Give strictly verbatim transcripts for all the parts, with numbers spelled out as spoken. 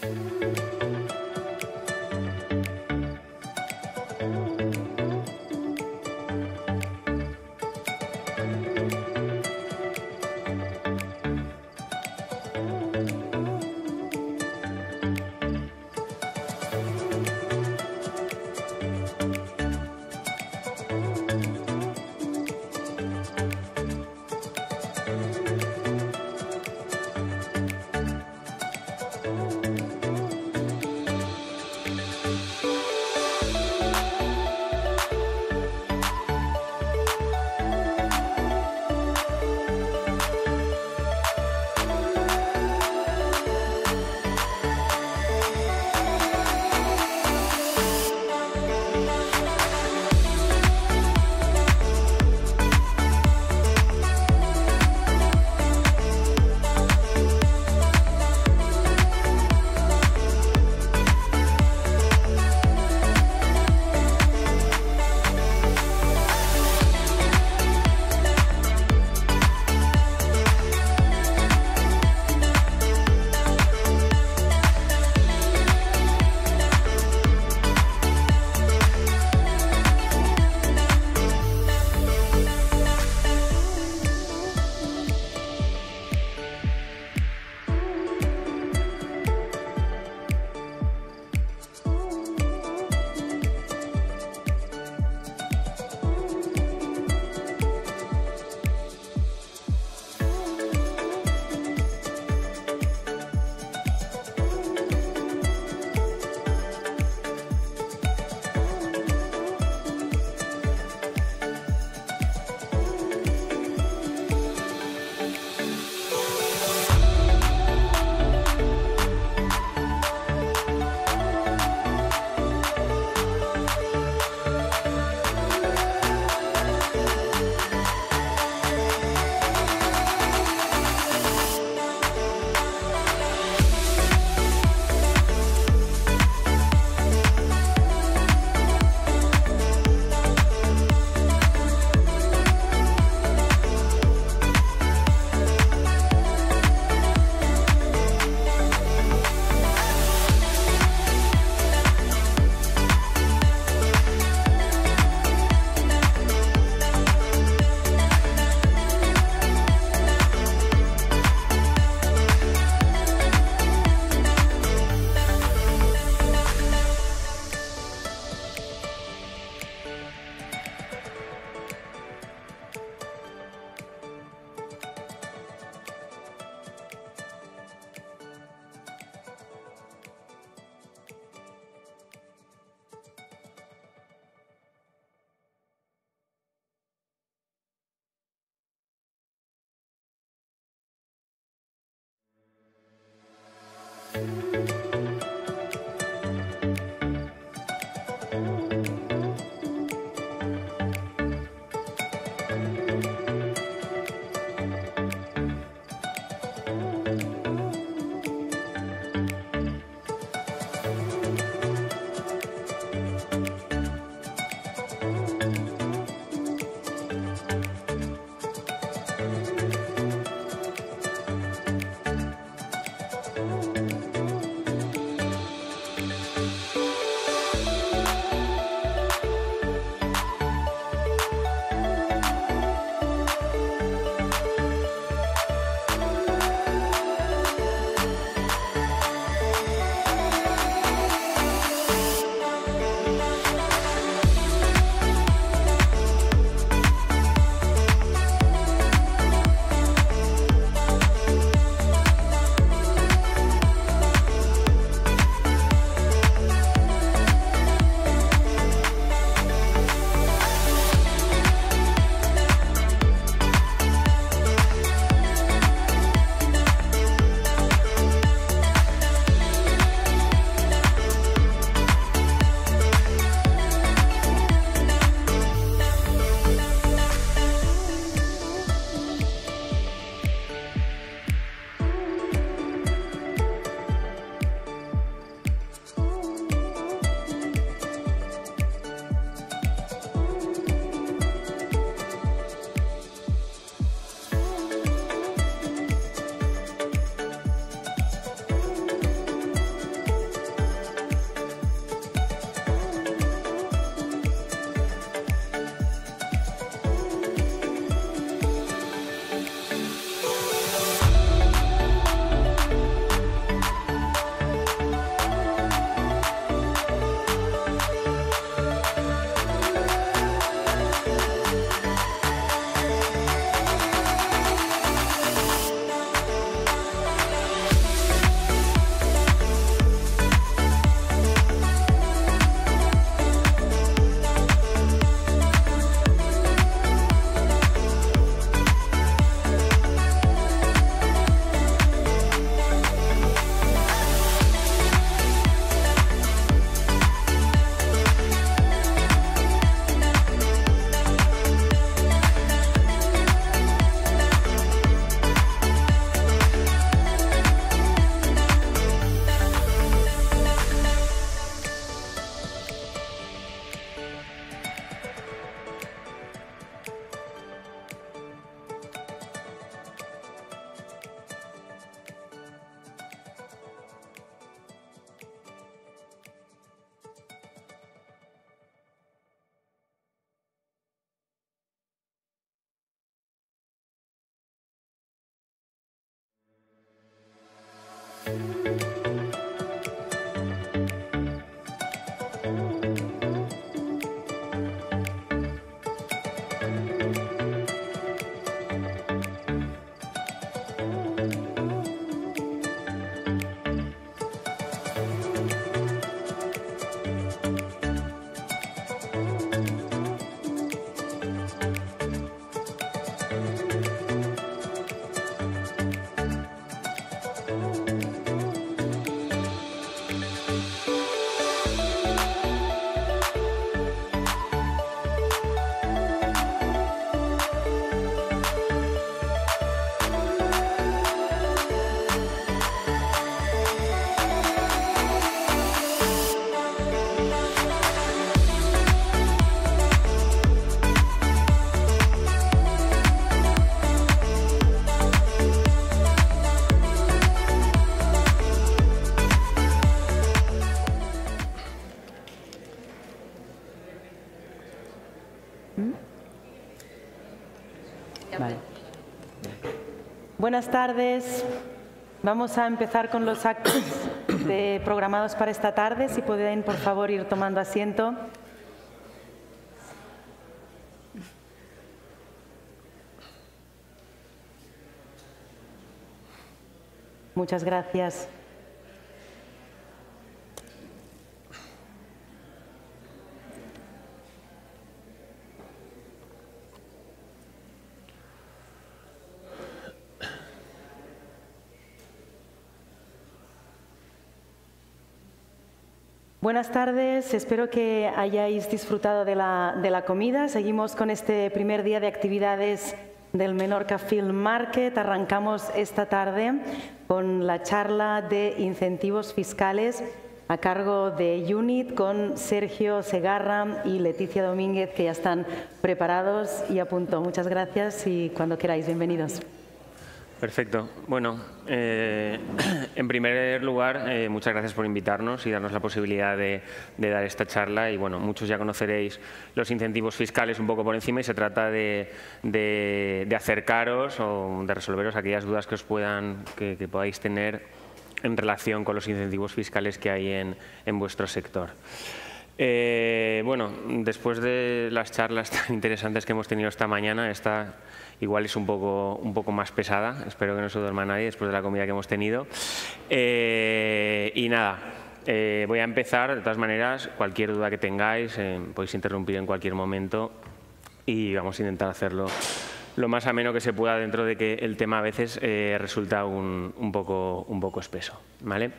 Oh, Buenas tardes. Vamos a empezar con los actos de, programados para esta tarde. Si pueden, por favor, ir tomando asiento. Muchas gracias. Buenas tardes, espero que hayáis disfrutado de la, de la comida. Seguimos con este primer día de actividades del Menorca Film Market. Arrancamos esta tarde con la charla de incentivos fiscales a cargo de U N I T con Sergio Segarra y Leticia Domínguez, que ya están preparados y a punto. Muchas gracias y cuando queráis, bienvenidos. Perfecto. Bueno, eh, en primer lugar, eh, muchas gracias por invitarnos y darnos la posibilidad de, de dar esta charla. Y bueno, muchos ya conoceréis los incentivos fiscales un poco por encima y se trata de, de, de acercaros o de resolveros aquellas dudas que os puedan, que, que podáis tener en relación con los incentivos fiscales que hay en, en vuestro sector. Eh, bueno, después de las charlas tan interesantes que hemos tenido esta mañana, esta igual es un poco, un poco más pesada, espero que no se duerma nadie después de la comida que hemos tenido. Eh, y nada, eh, voy a empezar, de todas maneras, cualquier duda que tengáis, eh, podéis interrumpir en cualquier momento y vamos a intentar hacerlo lo más ameno que se pueda dentro de que el tema a veces eh, resulta un, un, poco, un poco espeso, ¿vale?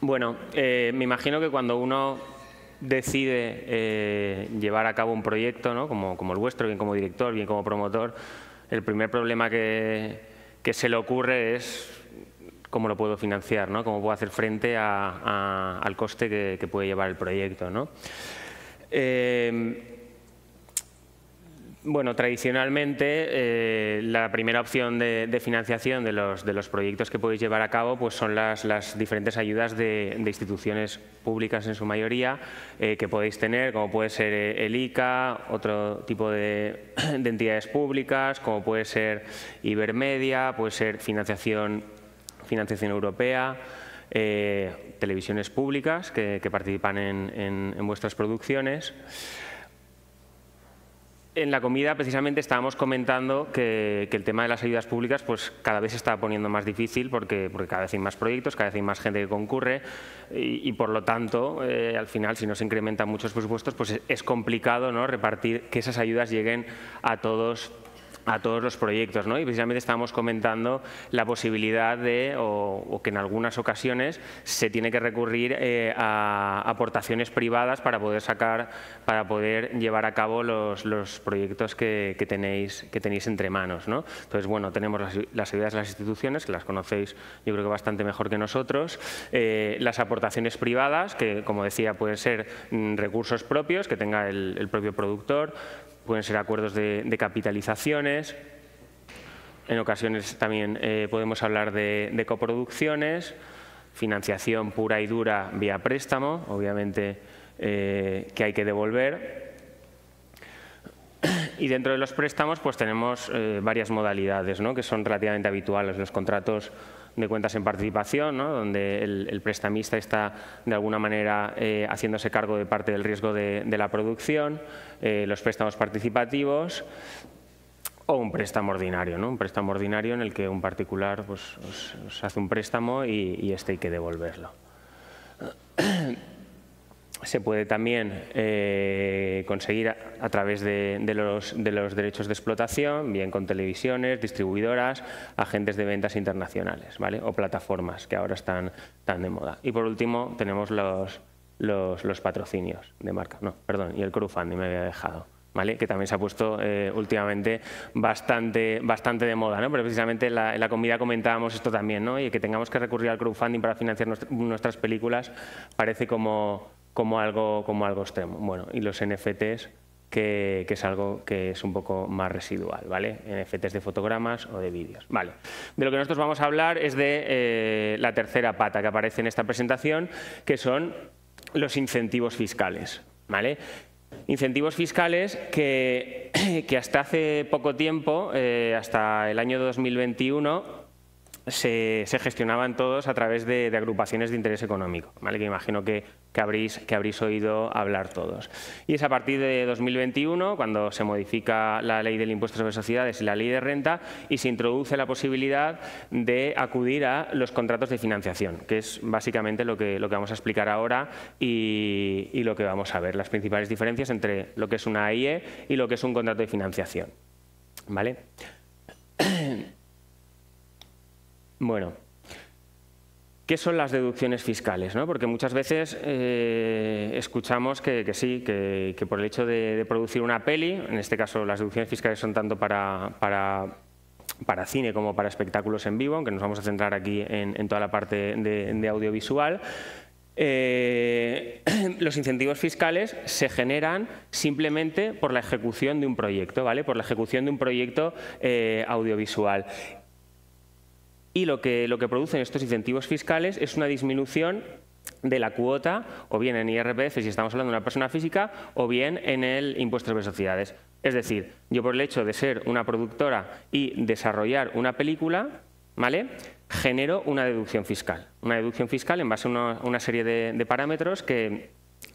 Bueno, eh, me imagino que cuando uno decide eh, llevar a cabo un proyecto, ¿no? como, como el vuestro, bien como director, bien como promotor, el primer problema que, que se le ocurre es cómo lo puedo financiar, ¿no? Cómo puedo hacer frente a, a, al coste que, que puede llevar el proyecto, ¿no? Eh, Bueno, tradicionalmente eh, la primera opción de, de financiación de los, de los proyectos que podéis llevar a cabo pues son las, las diferentes ayudas de, de instituciones públicas en su mayoría eh, que podéis tener, como puede ser el I C A, otro tipo de, de entidades públicas, como puede ser Ibermedia, puede ser financiación, financiación europea, eh, televisiones públicas que, que participan en, en, en vuestras producciones. En la comida, precisamente, estábamos comentando que, que el tema de las ayudas públicas pues cada vez se está poniendo más difícil porque, porque cada vez hay más proyectos, cada vez hay más gente que concurre y, y por lo tanto, eh, al final, si no se incrementan muchos presupuestos, pues es, es complicado, ¿no?, repartir que esas ayudas lleguen a todos a todos los proyectos, ¿no? Y precisamente estábamos comentando la posibilidad de, o, o que en algunas ocasiones se tiene que recurrir eh, a aportaciones privadas para poder sacar, para poder llevar a cabo los, los proyectos que, que, tenéis, que tenéis entre manos, ¿no? Entonces, bueno, tenemos las, las ayudas de las instituciones, que las conocéis yo creo que bastante mejor que nosotros, eh, las aportaciones privadas, que como decía pueden ser mm, recursos propios que tenga el, el propio productor, pueden ser acuerdos de, de capitalizaciones, en ocasiones también eh, podemos hablar de, de coproducciones, financiación pura y dura vía préstamo, obviamente eh, que hay que devolver. Y dentro de los préstamos pues tenemos eh, varias modalidades, ¿no?, que son relativamente habituales, los contratos de cuentas en participación, ¿no?, donde el, el prestamista está de alguna manera eh, haciéndose cargo de parte del riesgo de, de la producción, eh, los préstamos participativos o un préstamo ordinario, ¿no?, un préstamo ordinario en el que un particular pues, os, os hace un préstamo y, y este hay que devolverlo. Se puede también eh, conseguir a, a través de, de, los, de los derechos de explotación, bien con televisiones, distribuidoras, agentes de ventas internacionales, ¿vale?, o plataformas que ahora están tan de moda. Y por último tenemos los, los, los patrocinios de marca, no, perdón, y el crowdfunding me había dejado, ¿vale?, que también se ha puesto eh, últimamente bastante, bastante de moda, ¿no?, pero precisamente en la, en la comida comentábamos esto también, ¿no?, y que tengamos que recurrir al crowdfunding para financiar nuestra, nuestras películas parece como... Como algo, como algo extremo. Bueno, y los N F Ts, que, que es algo que es un poco más residual, ¿vale? N F Ts de fotogramas o de vídeos, ¿vale? De lo que nosotros vamos a hablar es de eh, la tercera pata que aparece en esta presentación, que son los incentivos fiscales, ¿vale? Incentivos fiscales que, que hasta hace poco tiempo, eh, hasta el año dos mil veintiuno, Se, se gestionaban todos a través de, de agrupaciones de interés económico, ¿vale?, que imagino que, que, habréis, que habréis oído hablar todos. Y es a partir de dos mil veintiuno cuando se modifica la ley del impuesto sobre sociedades y la ley de renta y se introduce la posibilidad de acudir a los contratos de financiación, que es básicamente lo que, lo que vamos a explicar ahora y, y lo que vamos a ver, las principales diferencias entre lo que es una A I E y lo que es un contrato de financiación, ¿vale? Bueno, ¿qué son las deducciones fiscales, ¿no? Porque muchas veces eh, escuchamos que, que sí, que, que por el hecho de, de producir una peli, en este caso las deducciones fiscales son tanto para, para, para cine como para espectáculos en vivo, aunque nos vamos a centrar aquí en, en toda la parte de, de audiovisual, eh, los incentivos fiscales se generan simplemente por la ejecución de un proyecto, ¿vale?, por la ejecución de un proyecto eh, audiovisual. Y lo que, lo que producen estos incentivos fiscales es una disminución de la cuota, o bien en I R P F si estamos hablando de una persona física, o bien en el impuesto sobre sociedades. Es decir, yo por el hecho de ser una productora y desarrollar una película, ¿vale?, genero una deducción fiscal. Una deducción fiscal en base a una, una serie de, de parámetros que,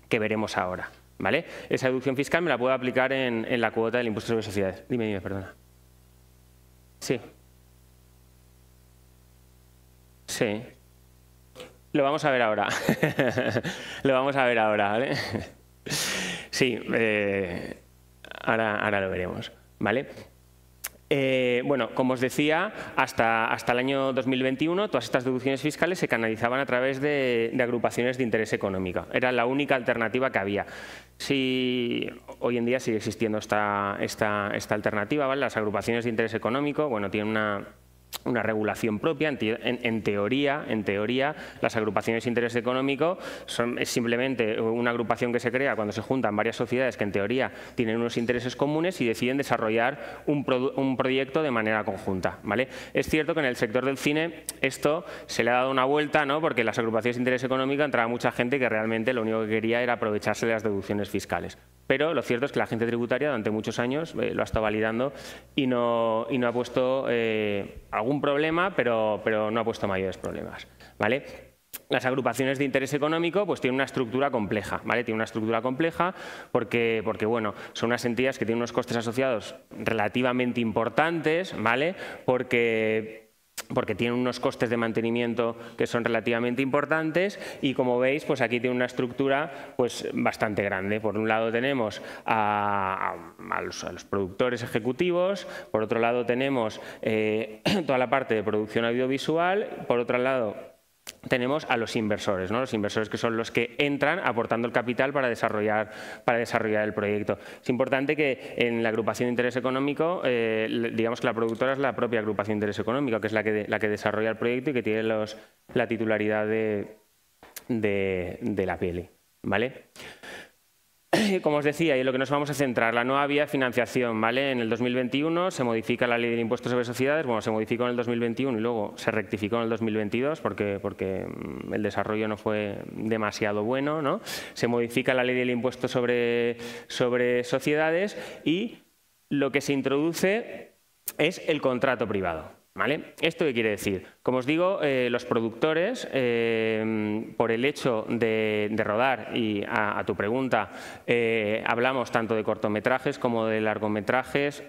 que veremos ahora, ¿vale? Esa deducción fiscal me la puedo aplicar en, en la cuota del impuesto sobre sociedades. Dime, dime, perdona. Sí. Sí, lo vamos a ver ahora, lo vamos a ver ahora, ¿vale? Sí, eh, ahora, ahora lo veremos, ¿vale? Eh, bueno, como os decía, hasta, hasta el año dos mil veintiuno todas estas deducciones fiscales se canalizaban a través de, de agrupaciones de interés económico. Era la única alternativa que había. Si, hoy en día sigue existiendo esta, esta, esta alternativa, ¿vale? Las agrupaciones de interés económico, bueno, tienen una... una regulación propia. En, en, en teoría, en teoría, las agrupaciones de interés económico son, es simplemente una agrupación que se crea cuando se juntan varias sociedades que en teoría tienen unos intereses comunes y deciden desarrollar un, pro, un proyecto de manera conjunta, ¿vale? Es cierto que en el sector del cine esto se le ha dado una vuelta, ¿no?, porque en las agrupaciones de interés económico entraba mucha gente que realmente lo único que quería era aprovecharse de las deducciones fiscales. Pero lo cierto es que la agencia tributaria durante muchos años eh, lo ha estado validando y no, y no ha puesto eh, algún problema, pero, pero no ha puesto mayores problemas, ¿vale? Las agrupaciones de interés económico pues tienen una estructura compleja, ¿vale? Tienen una estructura compleja porque, porque bueno, son unas entidades que tienen unos costes asociados relativamente importantes, ¿vale? Porque... porque tienen unos costes de mantenimiento que son relativamente importantes y como veis pues aquí tiene una estructura pues bastante grande. Por un lado tenemos a, a, a, los, a los productores ejecutivos, por otro lado tenemos eh, toda la parte de producción audiovisual, por otro lado tenemos a los inversores, ¿no?, los inversores que son los que entran aportando el capital para desarrollar, para desarrollar el proyecto. Es importante que en la agrupación de interés económico, eh, digamos que la productora es la propia agrupación de interés económico, que es la que, la que desarrolla el proyecto y que tiene los, la titularidad de, de, de la peli, ¿vale? Como os decía, y en lo que nos vamos a centrar, la nueva vía de financiación, ¿vale? En el dos mil veintiuno se modifica la ley del impuesto sobre sociedades, bueno, se modificó en el dos mil veintiuno y luego se rectificó en el dos mil veintidós porque, porque el desarrollo no fue demasiado bueno, ¿no? Se modifica la ley del impuesto sobre, sobre sociedades y lo que se introduce es el contrato privado, ¿Vale? ¿Esto qué quiere decir? Como os digo, eh, los productores, eh, por el hecho de, de rodar, y a, a tu pregunta, eh, hablamos tanto de cortometrajes como de largometrajes,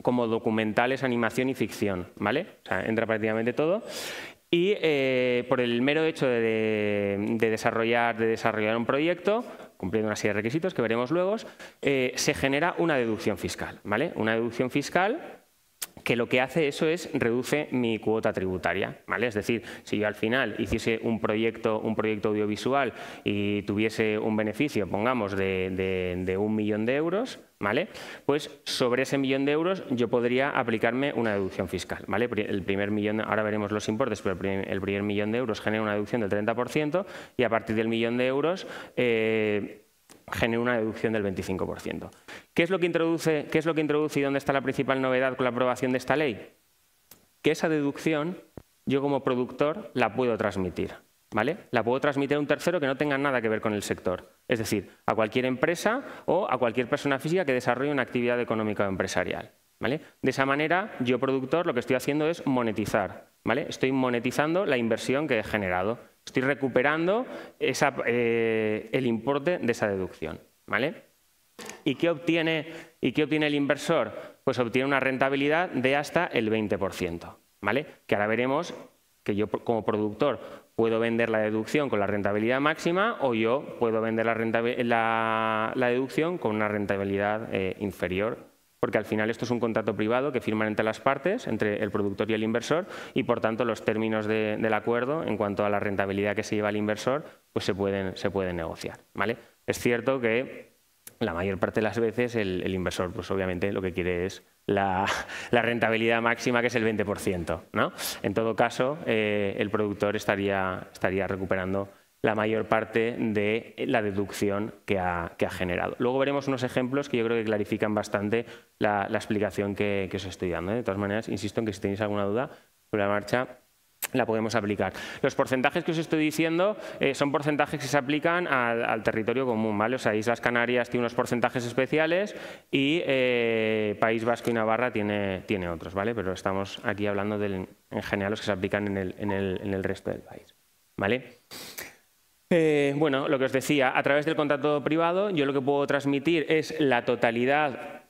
como documentales, animación y ficción, ¿vale? O sea, entra prácticamente todo. Y eh, por el mero hecho de, de, desarrollar, de desarrollar un proyecto, cumpliendo una serie de requisitos que veremos luego, eh, se genera una deducción fiscal, ¿vale? Una deducción fiscal que lo que hace eso es reduce mi cuota tributaria, ¿vale? Es decir, si yo al final hiciese un proyecto, un proyecto audiovisual y tuviese un beneficio, pongamos, de, de, de un millón de euros, ¿vale? Pues sobre ese millón de euros yo podría aplicarme una deducción fiscal, ¿vale? El primer millón, ahora veremos los importes, pero el primer millón de euros genera una deducción del treinta por ciento y a partir del millón de euros eh, genera una deducción del veinticinco por ciento. ¿Qué es lo que introduce, qué es lo que introduce y dónde está la principal novedad con la aprobación de esta ley? Que esa deducción yo como productor la puedo transmitir, ¿vale? La puedo transmitir a un tercero que no tenga nada que ver con el sector. Es decir, a cualquier empresa o a cualquier persona física que desarrolle una actividad económica o empresarial, ¿vale? De esa manera, yo productor lo que estoy haciendo es monetizar, ¿vale? Estoy monetizando la inversión que he generado. Estoy recuperando esa, eh, el importe de esa deducción, ¿vale? ¿Y qué, obtiene, ¿Y qué obtiene el inversor? Pues obtiene una rentabilidad de hasta el veinte por ciento, ¿vale? Que ahora veremos que yo como productor puedo vender la deducción con la rentabilidad máxima o yo puedo vender la, la, la deducción con una rentabilidad eh, inferior, porque al final esto es un contrato privado que firman entre las partes, entre el productor y el inversor, y por tanto los términos de, del acuerdo en cuanto a la rentabilidad que se lleva el inversor pues se pueden, se pueden negociar, ¿vale? Es cierto que la mayor parte de las veces el, el inversor pues obviamente lo que quiere es la, la rentabilidad máxima, que es el veinte por ciento, ¿no? En todo caso, eh, el productor estaría, estaría recuperando la mayor parte de la deducción que ha, que ha generado. Luego veremos unos ejemplos que yo creo que clarifican bastante la, la explicación que, que os estoy dando, ¿eh? De todas maneras, insisto en que si tenéis alguna duda sobre la marcha, la podemos aplicar. Los porcentajes que os estoy diciendo eh, son porcentajes que se aplican al, al territorio común, ¿vale? O sea, Islas Canarias tiene unos porcentajes especiales y eh, País Vasco y Navarra tiene, tiene otros, ¿vale? Pero estamos aquí hablando del, en general los que se aplican en el, en el, en el resto del país, ¿vale? Eh, bueno, lo que os decía, a través del contrato privado yo lo que puedo transmitir es la totalidad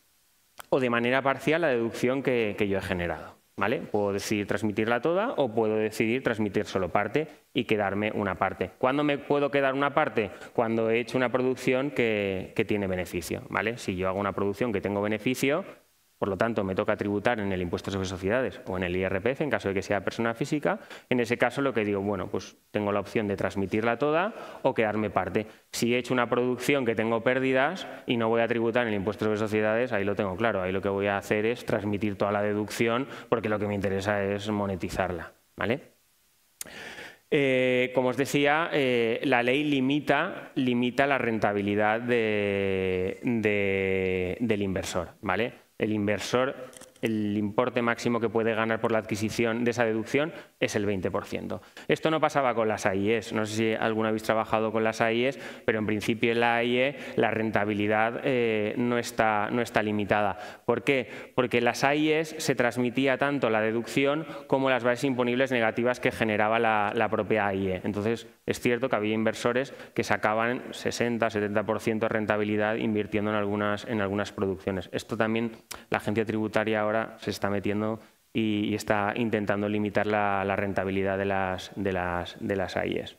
o de manera parcial la deducción que, que yo he generado, ¿vale? Puedo decidir transmitirla toda o puedo decidir transmitir solo parte y quedarme una parte. ¿Cuándo me puedo quedar una parte? Cuando he hecho una producción que, que tiene beneficio, ¿vale? Si yo hago una producción que tengo beneficio, por lo tanto, me toca tributar en el impuesto sobre sociedades o en el I R P F, en caso de que sea persona física. En ese caso, lo que digo, bueno, pues tengo la opción de transmitirla toda o quedarme parte. Si he hecho una producción que tengo pérdidas y no voy a tributar en el impuesto sobre sociedades, ahí lo tengo claro. Ahí lo que voy a hacer es transmitir toda la deducción porque lo que me interesa es monetizarla, ¿vale? Eh, como os decía, eh, la ley limita, limita la rentabilidad de, de, del inversor, ¿vale? El inversor, el importe máximo que puede ganar por la adquisición de esa deducción es el veinte por ciento. Esto no pasaba con las A I Es, no sé si alguno habéis trabajado con las A I Es, pero en principio en la A I E la rentabilidad eh, no, está, no está limitada. ¿Por qué? Porque en las A I Es se transmitía tanto la deducción como las bases imponibles negativas que generaba la, la propia A I E. Entonces, es cierto que había inversores que sacaban sesenta a setenta por ciento de rentabilidad invirtiendo en algunas, en algunas producciones. Esto también la agencia tributaria ahora se está metiendo y, y está intentando limitar la, la rentabilidad de las, de las, de las A I Es.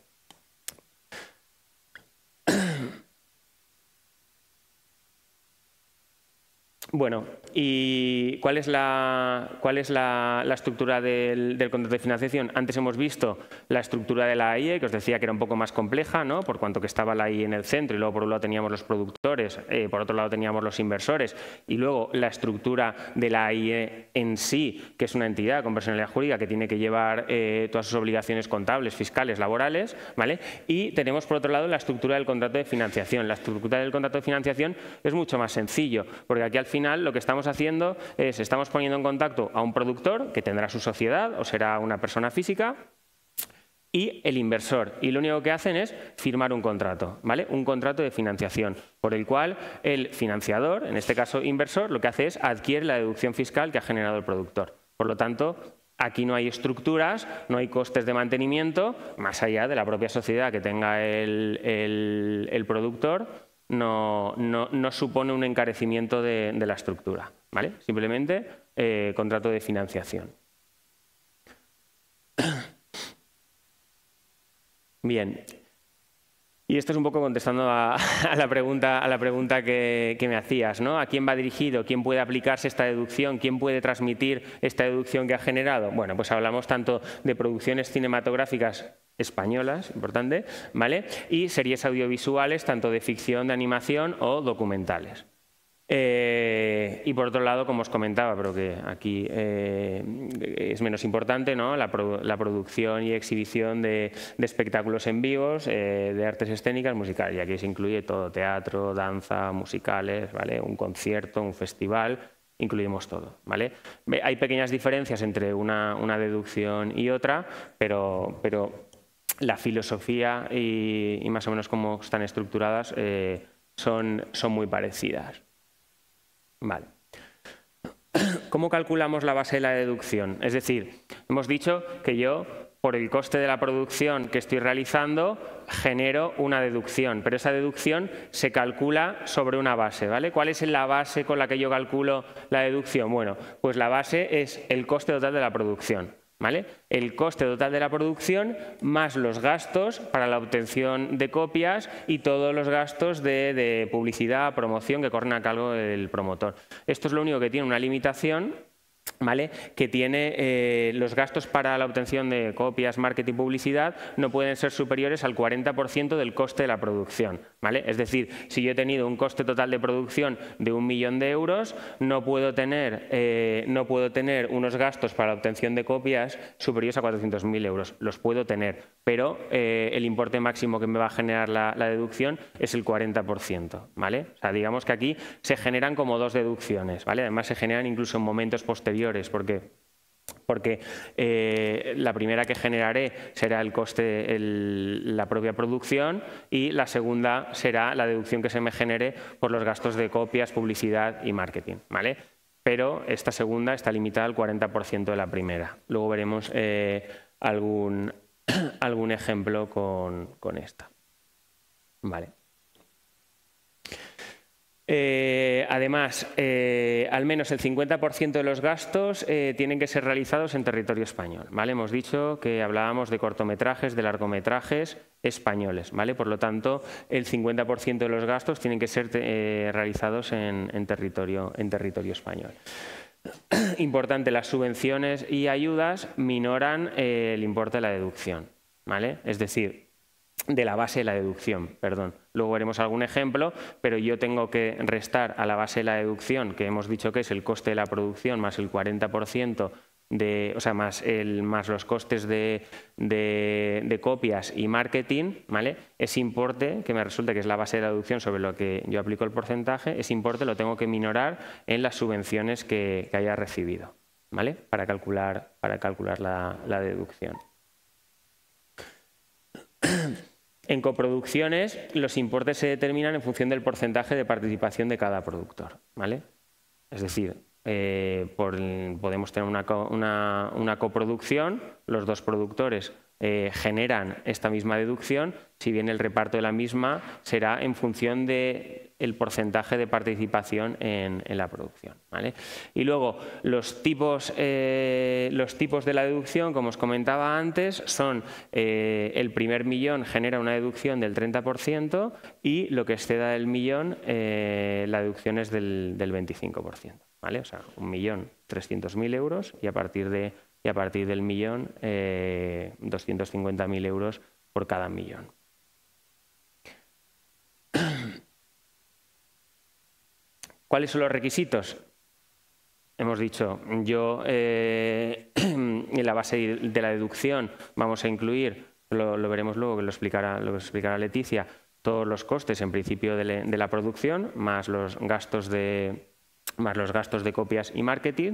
Bueno, ¿y cuál es la, cuál es la, la estructura del, del contrato de financiación? Antes hemos visto la estructura de la A I E, que os decía que era un poco más compleja, ¿no? Por cuanto que estaba la A I E en el centro y luego por un lado teníamos los productores, eh, por otro lado teníamos los inversores y luego la estructura de la A I E en sí, que es una entidad con personalidad jurídica que tiene que llevar eh, todas sus obligaciones contables, fiscales, laborales, ¿vale? Y tenemos por otro lado la estructura del contrato de financiación. La estructura del contrato de financiación es mucho más sencillo, porque aquí al final lo que estamos haciendo es, estamos poniendo en contacto a un productor que tendrá su sociedad o será una persona física y el inversor. Y lo único que hacen es firmar un contrato, ¿vale? Un contrato de financiación, por el cual el financiador, en este caso inversor, lo que hace es adquirir la deducción fiscal que ha generado el productor. Por lo tanto, Aquí no hay estructuras, no hay costes de mantenimiento, más allá de la propia sociedad que tenga el, el, el productor, no, no, no supone un encarecimiento de, de la estructura, ¿vale? Simplemente eh, contrato de financiación. Bien. Y esto es un poco contestando a, a la pregunta, a la pregunta que, que me hacías, ¿no? ¿A quién va dirigido? ¿Quién puede aplicarse esta deducción? ¿Quién puede transmitir esta deducción que ha generado? Bueno, pues hablamos tanto de producciones cinematográficas españolas, importante, ¿vale? Y series audiovisuales, tanto de ficción, de animación o documentales. Eh, y por otro lado, como os comentaba, pero que aquí eh, es menos importante, ¿no? la, pro, la producción y exhibición de, de espectáculos en vivos, eh, de artes escénicas, musicales, y aquí se incluye todo, teatro, danza, musicales, ¿vale? Un concierto, un festival, incluimos todo, ¿vale? Hay pequeñas diferencias entre una, una deducción y otra, pero, pero la filosofía y, y más o menos cómo están estructuradas eh, son, son muy parecidas. Vale. ¿Cómo calculamos la base de la deducción? Es decir, hemos dicho que yo, por el coste de la producción que estoy realizando, genero una deducción, pero esa deducción se calcula sobre una base, ¿vale? ¿Cuál es la base con la que yo calculo la deducción? Bueno, pues la base es el coste total de la producción, ¿vale? El coste total de la producción más los gastos para la obtención de copias y todos los gastos de, de publicidad, promoción que corren a cargo del promotor. Esto es lo único que tiene una limitación, ¿vale? Que tiene eh, los gastos para la obtención de copias, marketing y publicidad no pueden ser superiores al cuarenta por ciento del coste de la producción, ¿vale? Es decir, si yo he tenido un coste total de producción de un millón de euros, no puedo tener, eh, no puedo tener unos gastos para la obtención de copias superiores a cuatrocientos mil euros. Los puedo tener, pero eh, el importe máximo que me va a generar la, la deducción es el cuarenta por ciento, ¿vale? O sea, digamos que aquí se generan como dos deducciones, ¿vale? Además, se generan incluso en momentos posteriores. Porque, porque eh, la primera que generaré será el coste, el, la propia producción, y la segunda será la deducción que se me genere por los gastos de copias, publicidad y marketing, ¿vale? Pero esta segunda está limitada al cuarenta por ciento de la primera. Luego veremos eh, algún, algún ejemplo con, con esta. Vale. Eh, además, eh, al menos el cincuenta por ciento de los gastos eh, tienen que ser realizados en territorio español, ¿vale? Hemos dicho que hablábamos de cortometrajes, de largometrajes españoles, ¿vale? Por lo tanto, el cincuenta por ciento de los gastos tienen que ser eh, realizados en, en, territorio, en territorio español. Importante, las subvenciones y ayudas minoran eh, el importe de la deducción, ¿vale? Es decir, de la base de la deducción, perdón. Luego veremos algún ejemplo, pero yo tengo que restar a la base de la deducción, que hemos dicho que es el coste de la producción más el cuarenta por ciento, de, o sea, más, el, más los costes de, de, de copias y marketing, ¿vale? Ese importe, que me resulta que es la base de la deducción sobre lo que yo aplico el porcentaje, ese importe lo tengo que minorar en las subvenciones que, que haya recibido, ¿vale? Para calcular, para calcular la, la deducción. En coproducciones, los importes se determinan en función del porcentaje de participación de cada productor, ¿vale? Es decir, eh, por, podemos tener una, una, una coproducción, los dos productores eh, generan esta misma deducción, si bien el reparto de la misma será en función de el porcentaje de participación en, en la producción, ¿vale? Y luego, los tipos, eh, los tipos de la deducción, como os comentaba antes, son eh, el primer millón genera una deducción del treinta por ciento y lo que exceda del millón, eh, la deducción es del, del veinticinco por ciento, ¿vale? O sea, un millón trescientos mil euros y a partir, de, y a partir del millón, eh, doscientos cincuenta mil euros por cada millón. ¿Cuáles son los requisitos? Hemos dicho, yo eh, en la base de la deducción vamos a incluir, lo, lo veremos luego, que lo explicará, lo explicará Leticia, todos los costes en principio de, le, de la producción, más los gastos de, más los gastos de copias y marketing.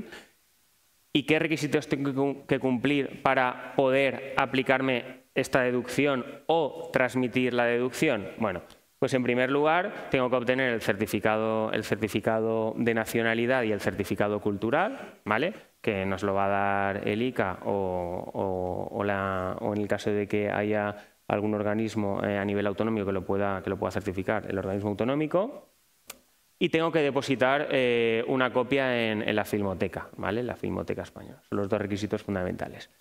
¿Y qué requisitos tengo que cumplir para poder aplicarme esta deducción o transmitir la deducción? Bueno, pues en primer lugar tengo que obtener el certificado, el certificado de nacionalidad y el certificado cultural, ¿vale? que nos lo va a dar el I C A o, o, o, la, o en el caso de que haya algún organismo eh, a nivel autonómico que lo, pueda, que lo pueda certificar, el organismo autonómico. Y tengo que depositar eh, una copia en, en la Filmoteca, ¿vale? La Filmoteca Española. Son los dos requisitos fundamentales.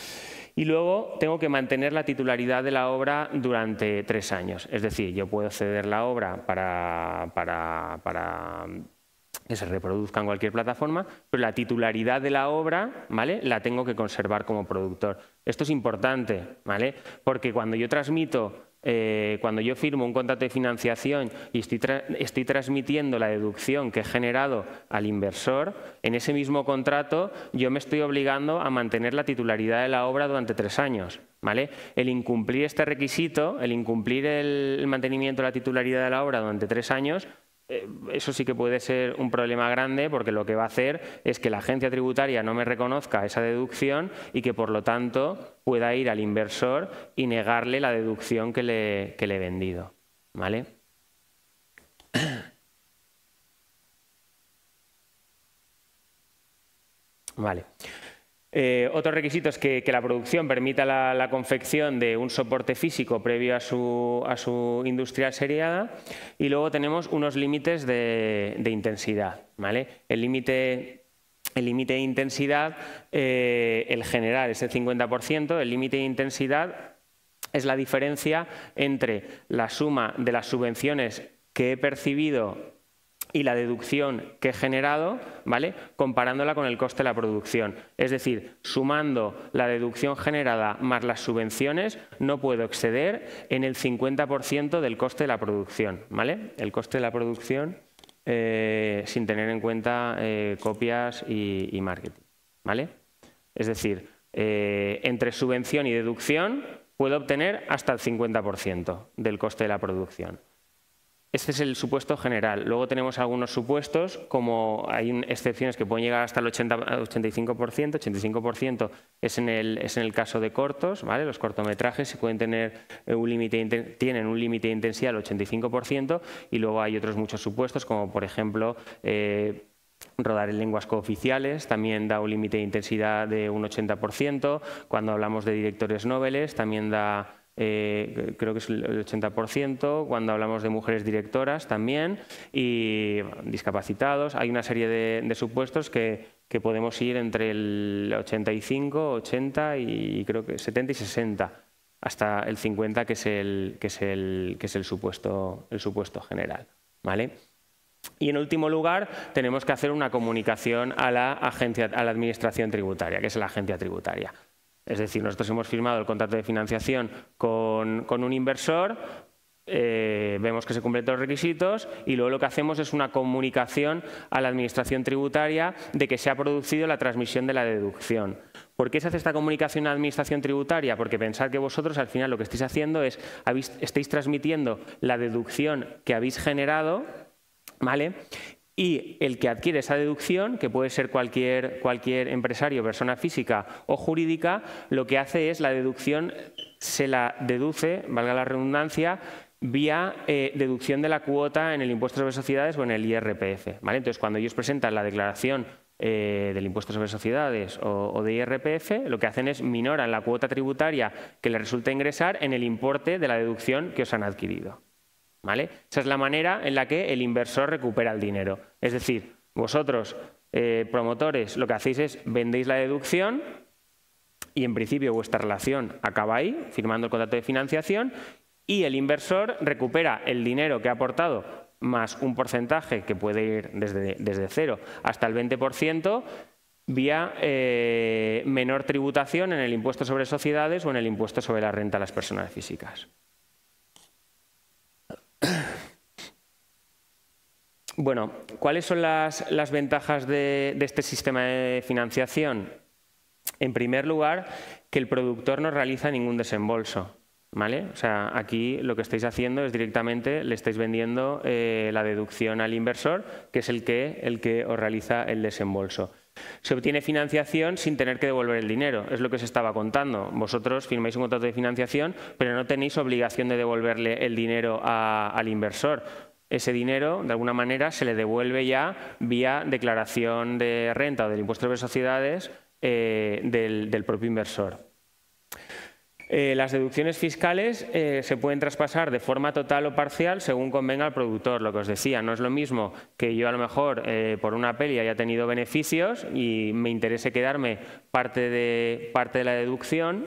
Y luego tengo que mantener la titularidad de la obra durante tres años. Es decir, yo puedo ceder la obra para, para, para que se reproduzca en cualquier plataforma, pero la titularidad de la obra, ¿vale?, la tengo que conservar como productor. Esto es importante, ¿vale?, porque cuando yo transmito... Eh, cuando yo firmo un contrato de financiación y estoy, tra estoy transmitiendo la deducción que he generado al inversor, en ese mismo contrato yo me estoy obligando a mantener la titularidad de la obra durante tres años, ¿vale? El incumplir este requisito, el incumplir el mantenimiento de la titularidad de la obra durante tres años, eh, eso sí que puede ser un problema grande, porque lo que va a hacer es que la agencia tributaria no me reconozca esa deducción y que por lo tanto pueda ir al inversor y negarle la deducción que le, que le he vendido, ¿vale? Vale. Eh, otro requisito es que, que la producción permita la, la confección de un soporte físico previo a su, a su industria seriada, y luego tenemos unos límites de, de intensidad, ¿vale? El límite... El límite de intensidad, eh, el general es el cincuenta por ciento, el límite de intensidad es la diferencia entre la suma de las subvenciones que he percibido y la deducción que he generado, ¿vale?, comparándola con el coste de la producción. Es decir, sumando la deducción generada más las subvenciones, no puedo exceder en el cincuenta por ciento del coste de la producción, ¿vale? El coste de la producción... Eh, sin tener en cuenta eh, copias y, y marketing, ¿vale? Es decir, eh, entre subvención y deducción puedo obtener hasta el cincuenta por ciento del coste de la producción. Este es el supuesto general. Luego tenemos algunos supuestos, como hay excepciones que pueden llegar hasta el ochenta, ochenta y cinco por ciento. ochenta y cinco por ciento es en el, es en el caso de cortos, ¿vale? Los cortometrajes pueden tener un límite, tienen un límite de intensidad del ochenta y cinco por ciento, y luego hay otros muchos supuestos, como por ejemplo eh, rodar en lenguas cooficiales también da un límite de intensidad de un ochenta por ciento. Cuando hablamos de directores noveles también da... Eh, creo que es el ochenta por ciento, cuando hablamos de mujeres directoras también, y bueno, discapacitados. Hay una serie de, de supuestos que, que podemos ir entre el ochenta y cinco, ochenta y creo que setenta y sesenta, hasta el cincuenta que es el, que es el, que es el, supuesto, el supuesto general, ¿vale? Y en último lugar, tenemos que hacer una comunicación a la, agencia, a la administración tributaria, que es la agencia tributaria. Es decir, nosotros hemos firmado el contrato de financiación con, con un inversor, eh, vemos que se cumplen todos los requisitos y luego lo que hacemos es una comunicación a la administración tributaria de que se ha producido la transmisión de la deducción. ¿Por qué se hace esta comunicación a la administración tributaria? Porque pensad que vosotros al final lo que estáis haciendo es, habéis, estáis transmitiendo la deducción que habéis generado, ¿vale? Y el que adquiere esa deducción, que puede ser cualquier, cualquier empresario, persona física o jurídica, lo que hace es la deducción, se la deduce, valga la redundancia, vía eh, deducción de la cuota en el impuesto sobre sociedades o en el I R P F, ¿vale? Entonces, cuando ellos presentan la declaración eh, del impuesto sobre sociedades o, o de I R P F, lo que hacen es minoran la cuota tributaria que les resulta ingresar en el importe de la deducción que os han adquirido, ¿vale? Esa es la manera en la que el inversor recupera el dinero. Es decir, vosotros, eh, promotores, lo que hacéis es vendéis la deducción y en principio vuestra relación acaba ahí, firmando el contrato de financiación, y el inversor recupera el dinero que ha aportado más un porcentaje que puede ir desde, desde cero hasta el veinte por ciento vía eh, menor tributación en el impuesto sobre sociedades o en el impuesto sobre la renta a las personas físicas. Bueno, ¿cuáles son las, las ventajas de, de este sistema de financiación? En primer lugar, que el productor no realiza ningún desembolso, ¿vale? O sea, aquí lo que estáis haciendo es directamente le estáis vendiendo eh, la deducción al inversor, que es el que, el que os realiza el desembolso. Se obtiene financiación sin tener que devolver el dinero, es lo que se estaba contando. Vosotros firmáis un contrato de financiación, pero no tenéis obligación de devolverle el dinero a, al inversor. Ese dinero, de alguna manera, se le devuelve ya vía declaración de renta o del impuesto sobre sociedades eh, del, del propio inversor. Eh, las deducciones fiscales eh, se pueden traspasar de forma total o parcial según convenga al productor, lo que os decía. No es lo mismo que yo a lo mejor eh, por una peli haya tenido beneficios y me interese quedarme parte de, parte de la deducción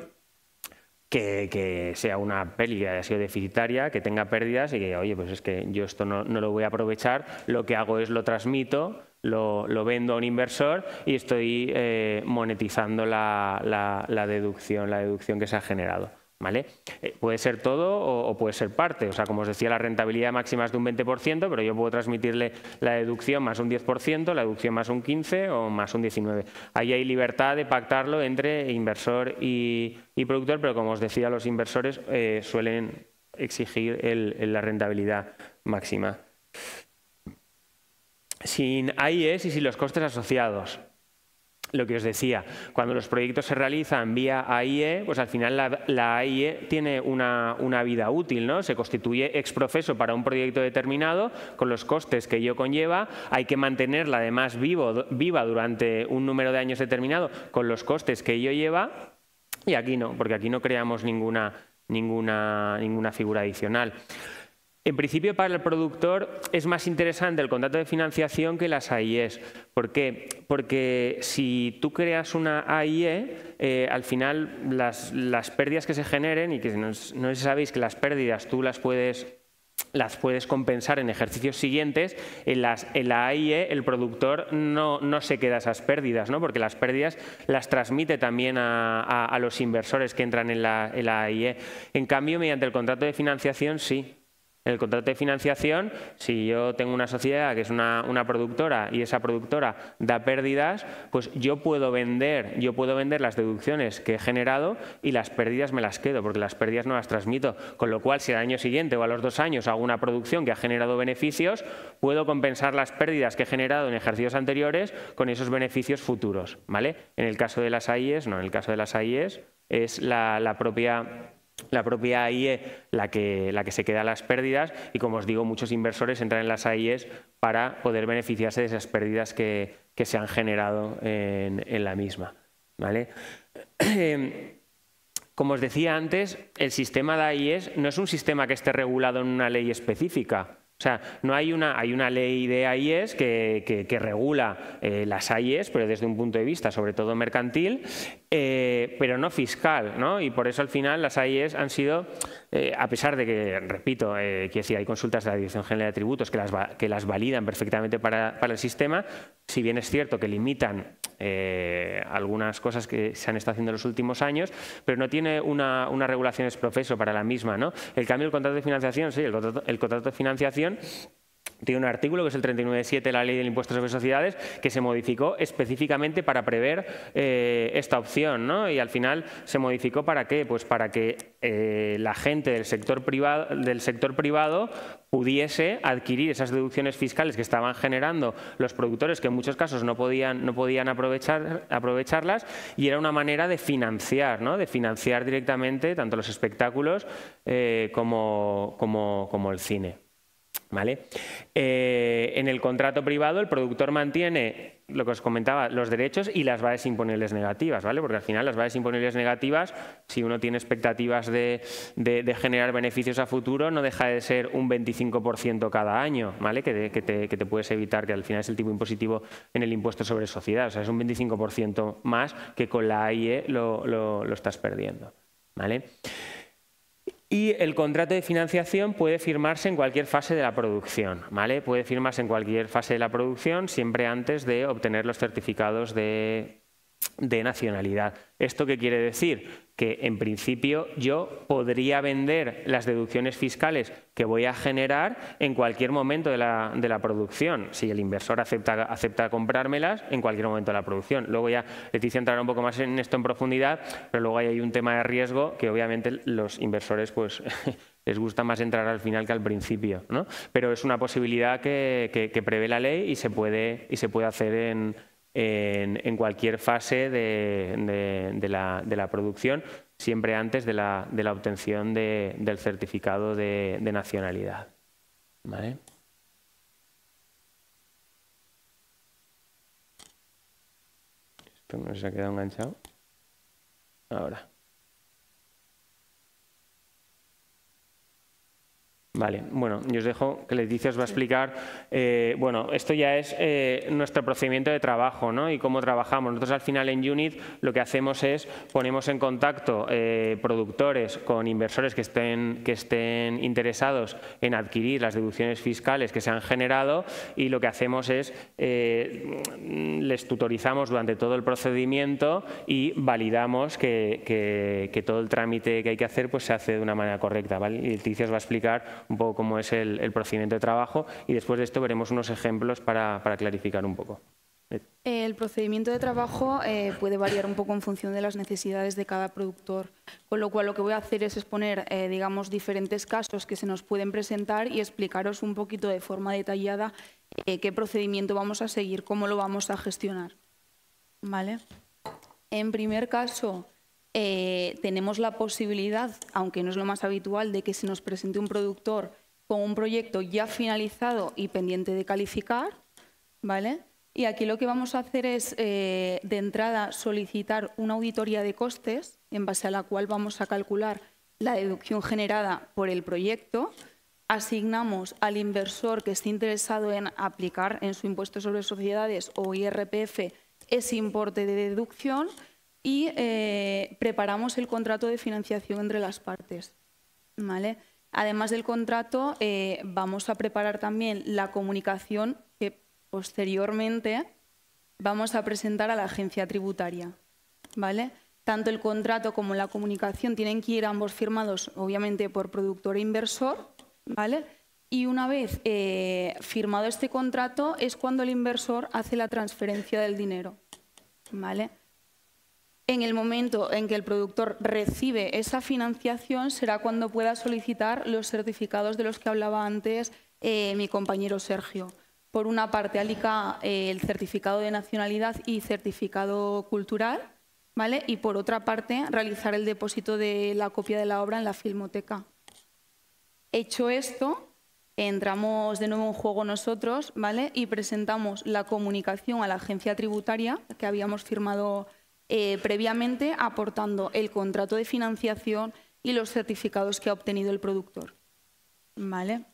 que, que sea una peli que haya sido deficitaria, que tenga pérdidas y que, oye, pues es que yo esto no, no lo voy a aprovechar, lo que hago es lo transmito, lo, lo vendo a un inversor y estoy eh, monetizando la, la, la deducción, la deducción que se ha generado, ¿vale? Eh, puede ser todo o, o puede ser parte. O sea, como os decía, la rentabilidad máxima es de un veinte por ciento, pero yo puedo transmitirle la deducción más un diez por ciento, la deducción más un quince por ciento o más un diecinueve por ciento. Ahí hay libertad de pactarlo entre inversor y, y productor, pero como os decía, los inversores eh, suelen exigir el, el, la rentabilidad máxima. Sin A I Es y sin los costes asociados. Lo que os decía, cuando los proyectos se realizan vía A I E, pues al final la, la A I E tiene una, una vida útil, ¿no? Se constituye ex profeso para un proyecto determinado, con los costes que ello conlleva, hay que mantenerla además vivo, viva durante un número de años determinado, con los costes que ello lleva, y aquí no, porque aquí no creamos ninguna, ninguna, ninguna figura adicional. En principio, para el productor es más interesante el contrato de financiación que las A I Es. ¿Por qué? Porque si tú creas una A I E, eh, al final las, las pérdidas que se generen, y que no, no sé si sabéis que las pérdidas tú las puedes, las puedes compensar en ejercicios siguientes, en, las, en la A I E el productor no, no se queda esas pérdidas, ¿no? Porque las pérdidas las transmite también a, a, a los inversores que entran en la, en la A I E. En cambio, mediante el contrato de financiación, sí. En el contrato de financiación, si yo tengo una sociedad que es una, una productora y esa productora da pérdidas, pues yo puedo vender, yo puedo vender las deducciones que he generado y las pérdidas me las quedo, porque las pérdidas no las transmito. Con lo cual, si al año siguiente o a los dos años hago una producción que ha generado beneficios, puedo compensar las pérdidas que he generado en ejercicios anteriores con esos beneficios futuros, ¿vale? En el caso de las A I Es, no, en el caso de las A I Es es la, la propia... La propia A I E la que, la que se queda las pérdidas y, como os digo, muchos inversores entran en las A I Es para poder beneficiarse de esas pérdidas que, que se han generado en, en la misma, ¿vale? Como os decía antes, el sistema de A I Es no es un sistema que esté regulado en una ley específica. O sea, no hay una, hay una ley de A I Es que, que, que regula eh, las A I Es, pero desde un punto de vista sobre todo mercantil, eh, pero no fiscal, ¿no? Y por eso al final las A I Es han sido, eh, a pesar de que, repito, eh, que sí, hay consultas de la Dirección General de Tributos que las, que las validan perfectamente para, para el sistema, si bien es cierto que limitan eh, algunas cosas que se han estado haciendo en los últimos años, pero no tiene una, una regulación ex profeso para la misma, ¿no? El cambio del contrato de financiación, sí, el contrato, el contrato de financiación tiene un artículo que es el treinta y nueve punto siete de la Ley del Impuesto sobre Sociedades que se modificó específicamente para prever eh, esta opción, ¿no? Y al final se modificó ¿para qué? Pues para que eh, la gente del sector privado, del sector privado pudiese adquirir esas deducciones fiscales que estaban generando los productores, que en muchos casos no podían, no podían aprovechar, aprovecharlas, y era una manera de financiar, ¿no? De financiar directamente tanto los espectáculos eh, como, como, como el cine. ¿Vale? Eh, en el contrato privado el productor mantiene, lo que os comentaba, los derechos y las bases imponibles negativas, ¿vale? Porque al final las bases imponibles negativas, si uno tiene expectativas de, de, de generar beneficios a futuro, no deja de ser un veinticinco por ciento cada año, ¿vale? Que, de, que, te, que te puedes evitar, que al final es el tipo impositivo en el impuesto sobre sociedades, o sea, es un veinticinco por ciento más que con la A I E lo, lo, lo estás perdiendo, ¿vale? Y el contrato de financiación puede firmarse en cualquier fase de la producción, ¿vale? Puede firmarse en cualquier fase de la producción, siempre antes de obtener los certificados de, de nacionalidad. ¿Esto qué quiere decir? Que en principio yo podría vender las deducciones fiscales que voy a generar en cualquier momento de la, de la producción. Si el inversor acepta, acepta comprármelas, en cualquier momento de la producción. Luego ya Leticia entrará un poco más en esto en profundidad, pero luego hay un tema de riesgo que obviamente los inversores pues les gusta más entrar al final que al principio, ¿no? Pero es una posibilidad que, que, que prevé la ley y se puede, y se puede hacer en... En, en cualquier fase de, de, de, la, de la producción, siempre antes de la, de la obtención de, del certificado de, de nacionalidad. ¿Vale? que no se ha quedado enganchado. Ahora. Vale, bueno, yo os dejo que Leticia os va a explicar, eh, bueno, esto ya es eh, nuestro procedimiento de trabajo, ¿no? Y cómo trabajamos. Nosotros al final en UNIT lo que hacemos es ponemos en contacto eh, productores con inversores que estén, que estén interesados en adquirir las deducciones fiscales que se han generado, y lo que hacemos es eh, les tutorizamos durante todo el procedimiento y validamos que, que, que todo el trámite que hay que hacer pues se hace de una manera correcta, ¿vale? Y Leticia os va a explicar un poco cómo es el, el procedimiento de trabajo, y después de esto veremos unos ejemplos para, para clarificar un poco. El procedimiento de trabajo eh, puede variar un poco en función de las necesidades de cada productor, con lo cual lo que voy a hacer es exponer eh, digamos, diferentes casos que se nos pueden presentar y explicaros un poquito de forma detallada eh, qué procedimiento vamos a seguir, cómo lo vamos a gestionar. ¿Vale? En primer caso, Eh, tenemos la posibilidad, aunque no es lo más habitual, de que se nos presente un productor con un proyecto ya finalizado y pendiente de calificar, ¿vale? Y aquí lo que vamos a hacer es, eh, de entrada, solicitar una auditoría de costes, en base a la cual vamos a calcular la deducción generada por el proyecto. Asignamos al inversor que esté interesado en aplicar en su impuesto sobre sociedades o I R P F ese importe de deducción, y eh, preparamos el contrato de financiación entre las partes. ¿Vale? Además del contrato, eh, vamos a preparar también la comunicación que posteriormente vamos a presentar a la agencia tributaria. ¿Vale? Tanto el contrato como la comunicación tienen que ir ambos firmados, obviamente, por productor e inversor. ¿Vale? Y una vez eh, firmado este contrato es cuando el inversor hace la transferencia del dinero. ¿Vale? En el momento en que el productor recibe esa financiación será cuando pueda solicitar los certificados de los que hablaba antes eh, mi compañero Sergio. Por una parte, al I C A eh, el certificado de nacionalidad y certificado cultural, ¿vale? Y por otra parte, realizar el depósito de la copia de la obra en la Filmoteca. Hecho esto, entramos de nuevo en juego nosotros, ¿vale? Y presentamos la comunicación a la agencia tributaria que habíamos firmado Eh, previamente, aportando el contrato de financiación y los certificados que ha obtenido el productor. ¿Vale?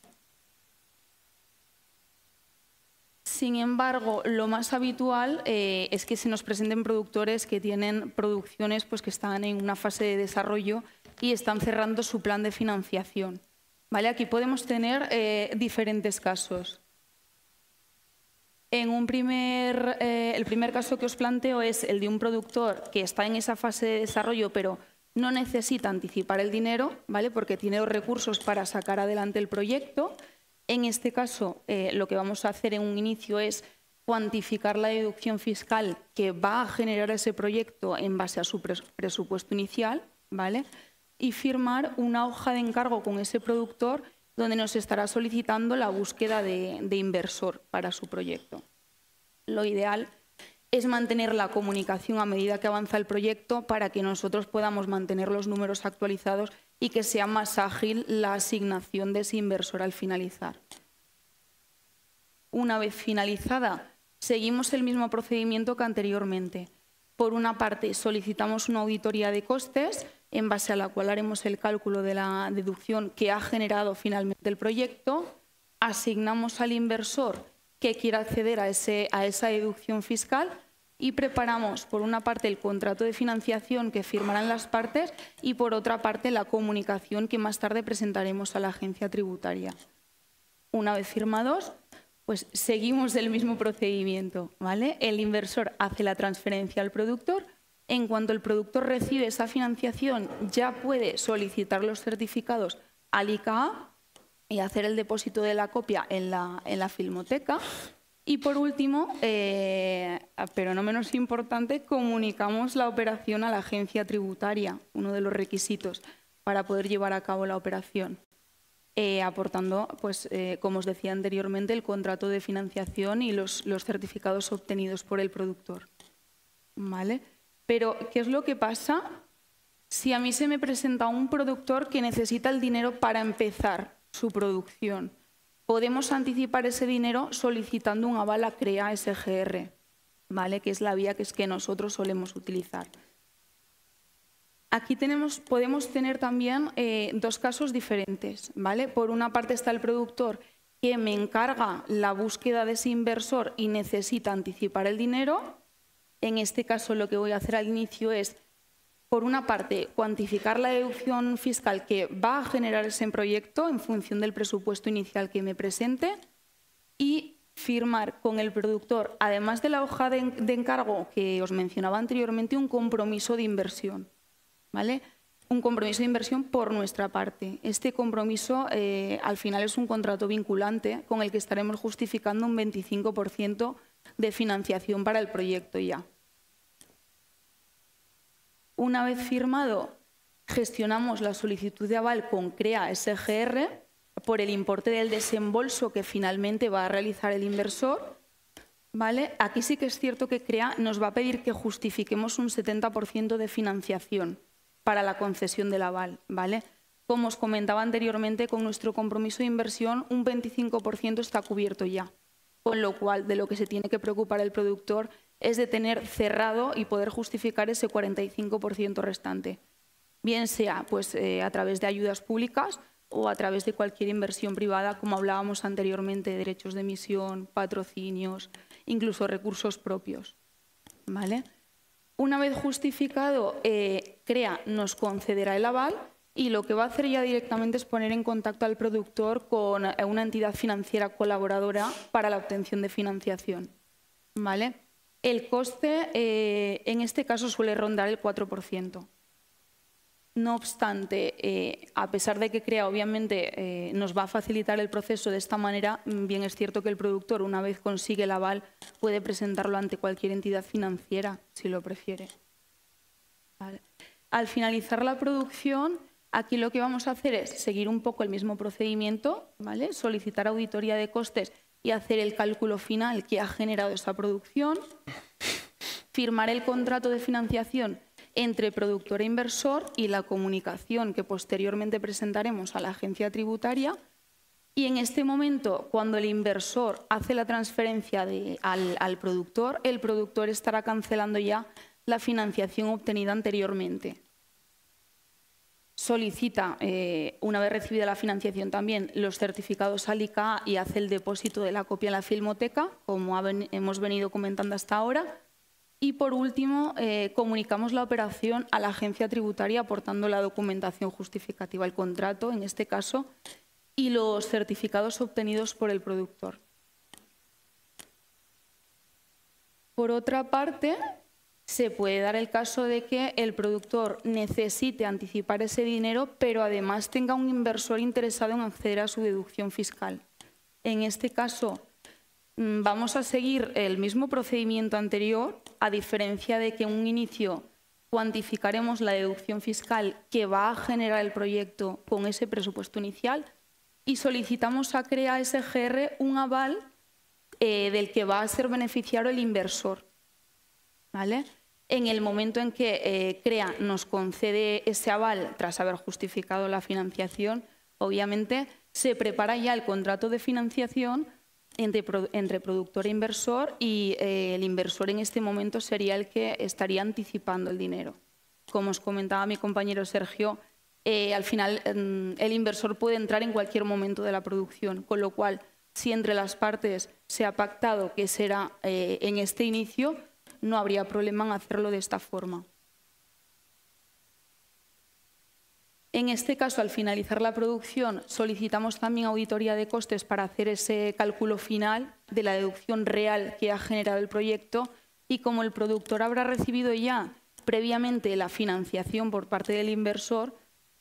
Sin embargo, lo más habitual eh, es que se nos presenten productores que tienen producciones pues, que están en una fase de desarrollo y están cerrando su plan de financiación. ¿Vale? Aquí podemos tener eh, diferentes casos. En un primer, eh, el primer caso que os planteo es el de un productor que está en esa fase de desarrollo pero no necesita anticipar el dinero, ¿vale? Porque tiene los recursos para sacar adelante el proyecto. En este caso, eh, lo que vamos a hacer en un inicio es cuantificar la deducción fiscal que va a generar ese proyecto en base a su presupuesto inicial, ¿vale? Y firmar una hoja de encargo con ese productor donde nos estará solicitando la búsqueda de, de inversor para su proyecto. Lo ideal es mantener la comunicación a medida que avanza el proyecto para que nosotros podamos mantener los números actualizados y que sea más ágil la asignación de ese inversor al finalizar. Una vez finalizada, seguimos el mismo procedimiento que anteriormente. Por una parte, solicitamos una auditoría de costes, en base a la cual haremos el cálculo de la deducción que ha generado finalmente el proyecto. Asignamos al inversor que quiera acceder a, ese, a esa deducción fiscal y preparamos, por una parte, el contrato de financiación que firmarán las partes y, por otra parte, la comunicación que más tarde presentaremos a la agencia tributaria. Una vez firmados, pues seguimos el mismo procedimiento, ¿vale? El inversor hace la transferencia al productor. En cuanto el productor recibe esa financiación, ya puede solicitar los certificados al I C A A y hacer el depósito de la copia en la, en la Filmoteca. Y por último, eh, pero no menos importante, comunicamos la operación a la agencia tributaria, uno de los requisitos para poder llevar a cabo la operación, eh, aportando, pues, eh, como os decía anteriormente, el contrato de financiación y los, los certificados obtenidos por el productor. ¿Vale? Pero, ¿qué es lo que pasa si a mí se me presenta un productor que necesita el dinero para empezar su producción? Podemos anticipar ese dinero solicitando un aval a CREA S G R. ¿vale? Que es la vía que, es que nosotros solemos utilizar. Aquí tenemos, podemos tener también eh, dos casos diferentes, ¿vale? Por una parte está el productor que me encarga la búsqueda de ese inversor y necesita anticipar el dinero. En este caso lo que voy a hacer al inicio es, por una parte, cuantificar la deducción fiscal que va a generar ese proyecto en función del presupuesto inicial que me presente y firmar con el productor, además de la hoja de encargo que os mencionaba anteriormente, un compromiso de inversión. ¿Vale? Un compromiso de inversión por nuestra parte. Este compromiso eh, al final es un contrato vinculante con el que estaremos justificando un veinticinco por ciento de financiación para el proyecto ya. Una vez firmado, gestionamos la solicitud de aval con CREA S G R por el importe del desembolso que finalmente va a realizar el inversor. ¿Vale? Aquí sí que es cierto que CREA nos va a pedir que justifiquemos un setenta por ciento de financiación para la concesión del aval. ¿Vale? Como os comentaba anteriormente, con nuestro compromiso de inversión un veinticinco por ciento está cubierto ya, con lo cual de lo que se tiene que preocupar el productor es de tener cerrado y poder justificar ese cuarenta y cinco por ciento restante, bien sea pues, eh, a través de ayudas públicas o a través de cualquier inversión privada, como hablábamos anteriormente, derechos de emisión, patrocinios, incluso recursos propios. ¿Vale? Una vez justificado, eh, CREA nos concederá el aval y lo que va a hacer ya directamente es poner en contacto al productor con una entidad financiera colaboradora para la obtención de financiación. ¿Vale? El coste eh, en este caso suele rondar el cuatro por ciento. No obstante, eh, a pesar de que CREA obviamente eh, nos va a facilitar el proceso de esta manera, bien es cierto que el productor, una vez consigue el aval, puede presentarlo ante cualquier entidad financiera, si lo prefiere. Vale. Al finalizar la producción, aquí lo que vamos a hacer es seguir un poco el mismo procedimiento, ¿vale? Solicitar auditoría de costes y hacer el cálculo final que ha generado esa producción, firmar el contrato de financiación entre productor e inversor y la comunicación que posteriormente presentaremos a la agencia tributaria. Y en este momento, cuando el inversor hace la transferencia de, al, al productor, el productor estará cancelando ya la financiación obtenida anteriormente. Solicita, eh, una vez recibida la financiación también, los certificados al I C A A y hace el depósito de la copia en la filmoteca, como ha ven, hemos venido comentando hasta ahora. Y, por último, eh, comunicamos la operación a la agencia tributaria aportando la documentación justificativa, el contrato, en este caso, y los certificados obtenidos por el productor. Por otra parte, se puede dar el caso de que el productor necesite anticipar ese dinero, pero además tenga un inversor interesado en acceder a su deducción fiscal. En este caso, vamos a seguir el mismo procedimiento anterior, a diferencia de que en un inicio cuantificaremos la deducción fiscal que va a generar el proyecto con ese presupuesto inicial y solicitamos a CREA S G R un aval eh, del que va a ser beneficiario el inversor. ¿Vale? En el momento en que eh, CREA nos concede ese aval, tras haber justificado la financiación, obviamente se prepara ya el contrato de financiación Entre, entre productor e inversor y eh, el inversor en este momento sería el que estaría anticipando el dinero. Como os comentaba mi compañero Sergio, eh, al final eh, el inversor puede entrar en cualquier momento de la producción, con lo cual si entre las partes se ha pactado que será eh, en este inicio, no habría problema en hacerlo de esta forma. En este caso, al finalizar la producción, solicitamos también auditoría de costes para hacer ese cálculo final de la deducción real que ha generado el proyecto y como el productor habrá recibido ya previamente la financiación por parte del inversor,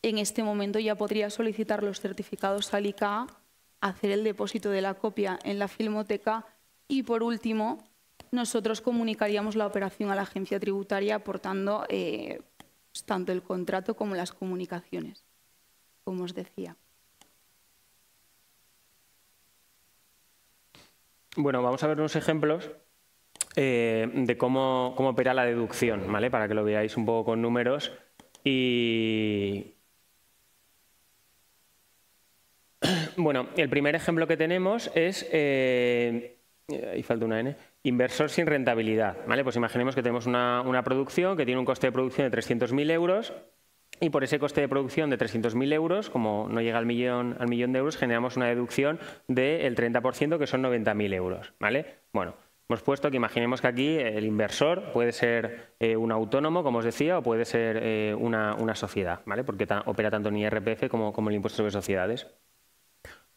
en este momento ya podría solicitar los certificados al I C A A, hacer el depósito de la copia en la filmoteca y, por último, nosotros comunicaríamos la operación a la agencia tributaria aportando Eh, tanto el contrato como las comunicaciones, como os decía. Bueno, vamos a ver unos ejemplos eh, de cómo, cómo opera la deducción, ¿vale? Para que lo veáis un poco con números y... Bueno, el primer ejemplo que tenemos es... Eh... Ahí falta una N. Inversor sin rentabilidad, ¿vale? Pues imaginemos que tenemos una, una producción que tiene un coste de producción de trescientos mil euros y por ese coste de producción de trescientos mil euros, como no llega al millón, al millón de euros, generamos una deducción del treinta por ciento, que son noventa mil euros, ¿vale? Bueno, hemos puesto que imaginemos que aquí el inversor puede ser eh, un autónomo, como os decía, o puede ser eh, una, una sociedad, ¿vale? Porque ta, opera tanto en I R P F como, como el impuesto sobre sociedades.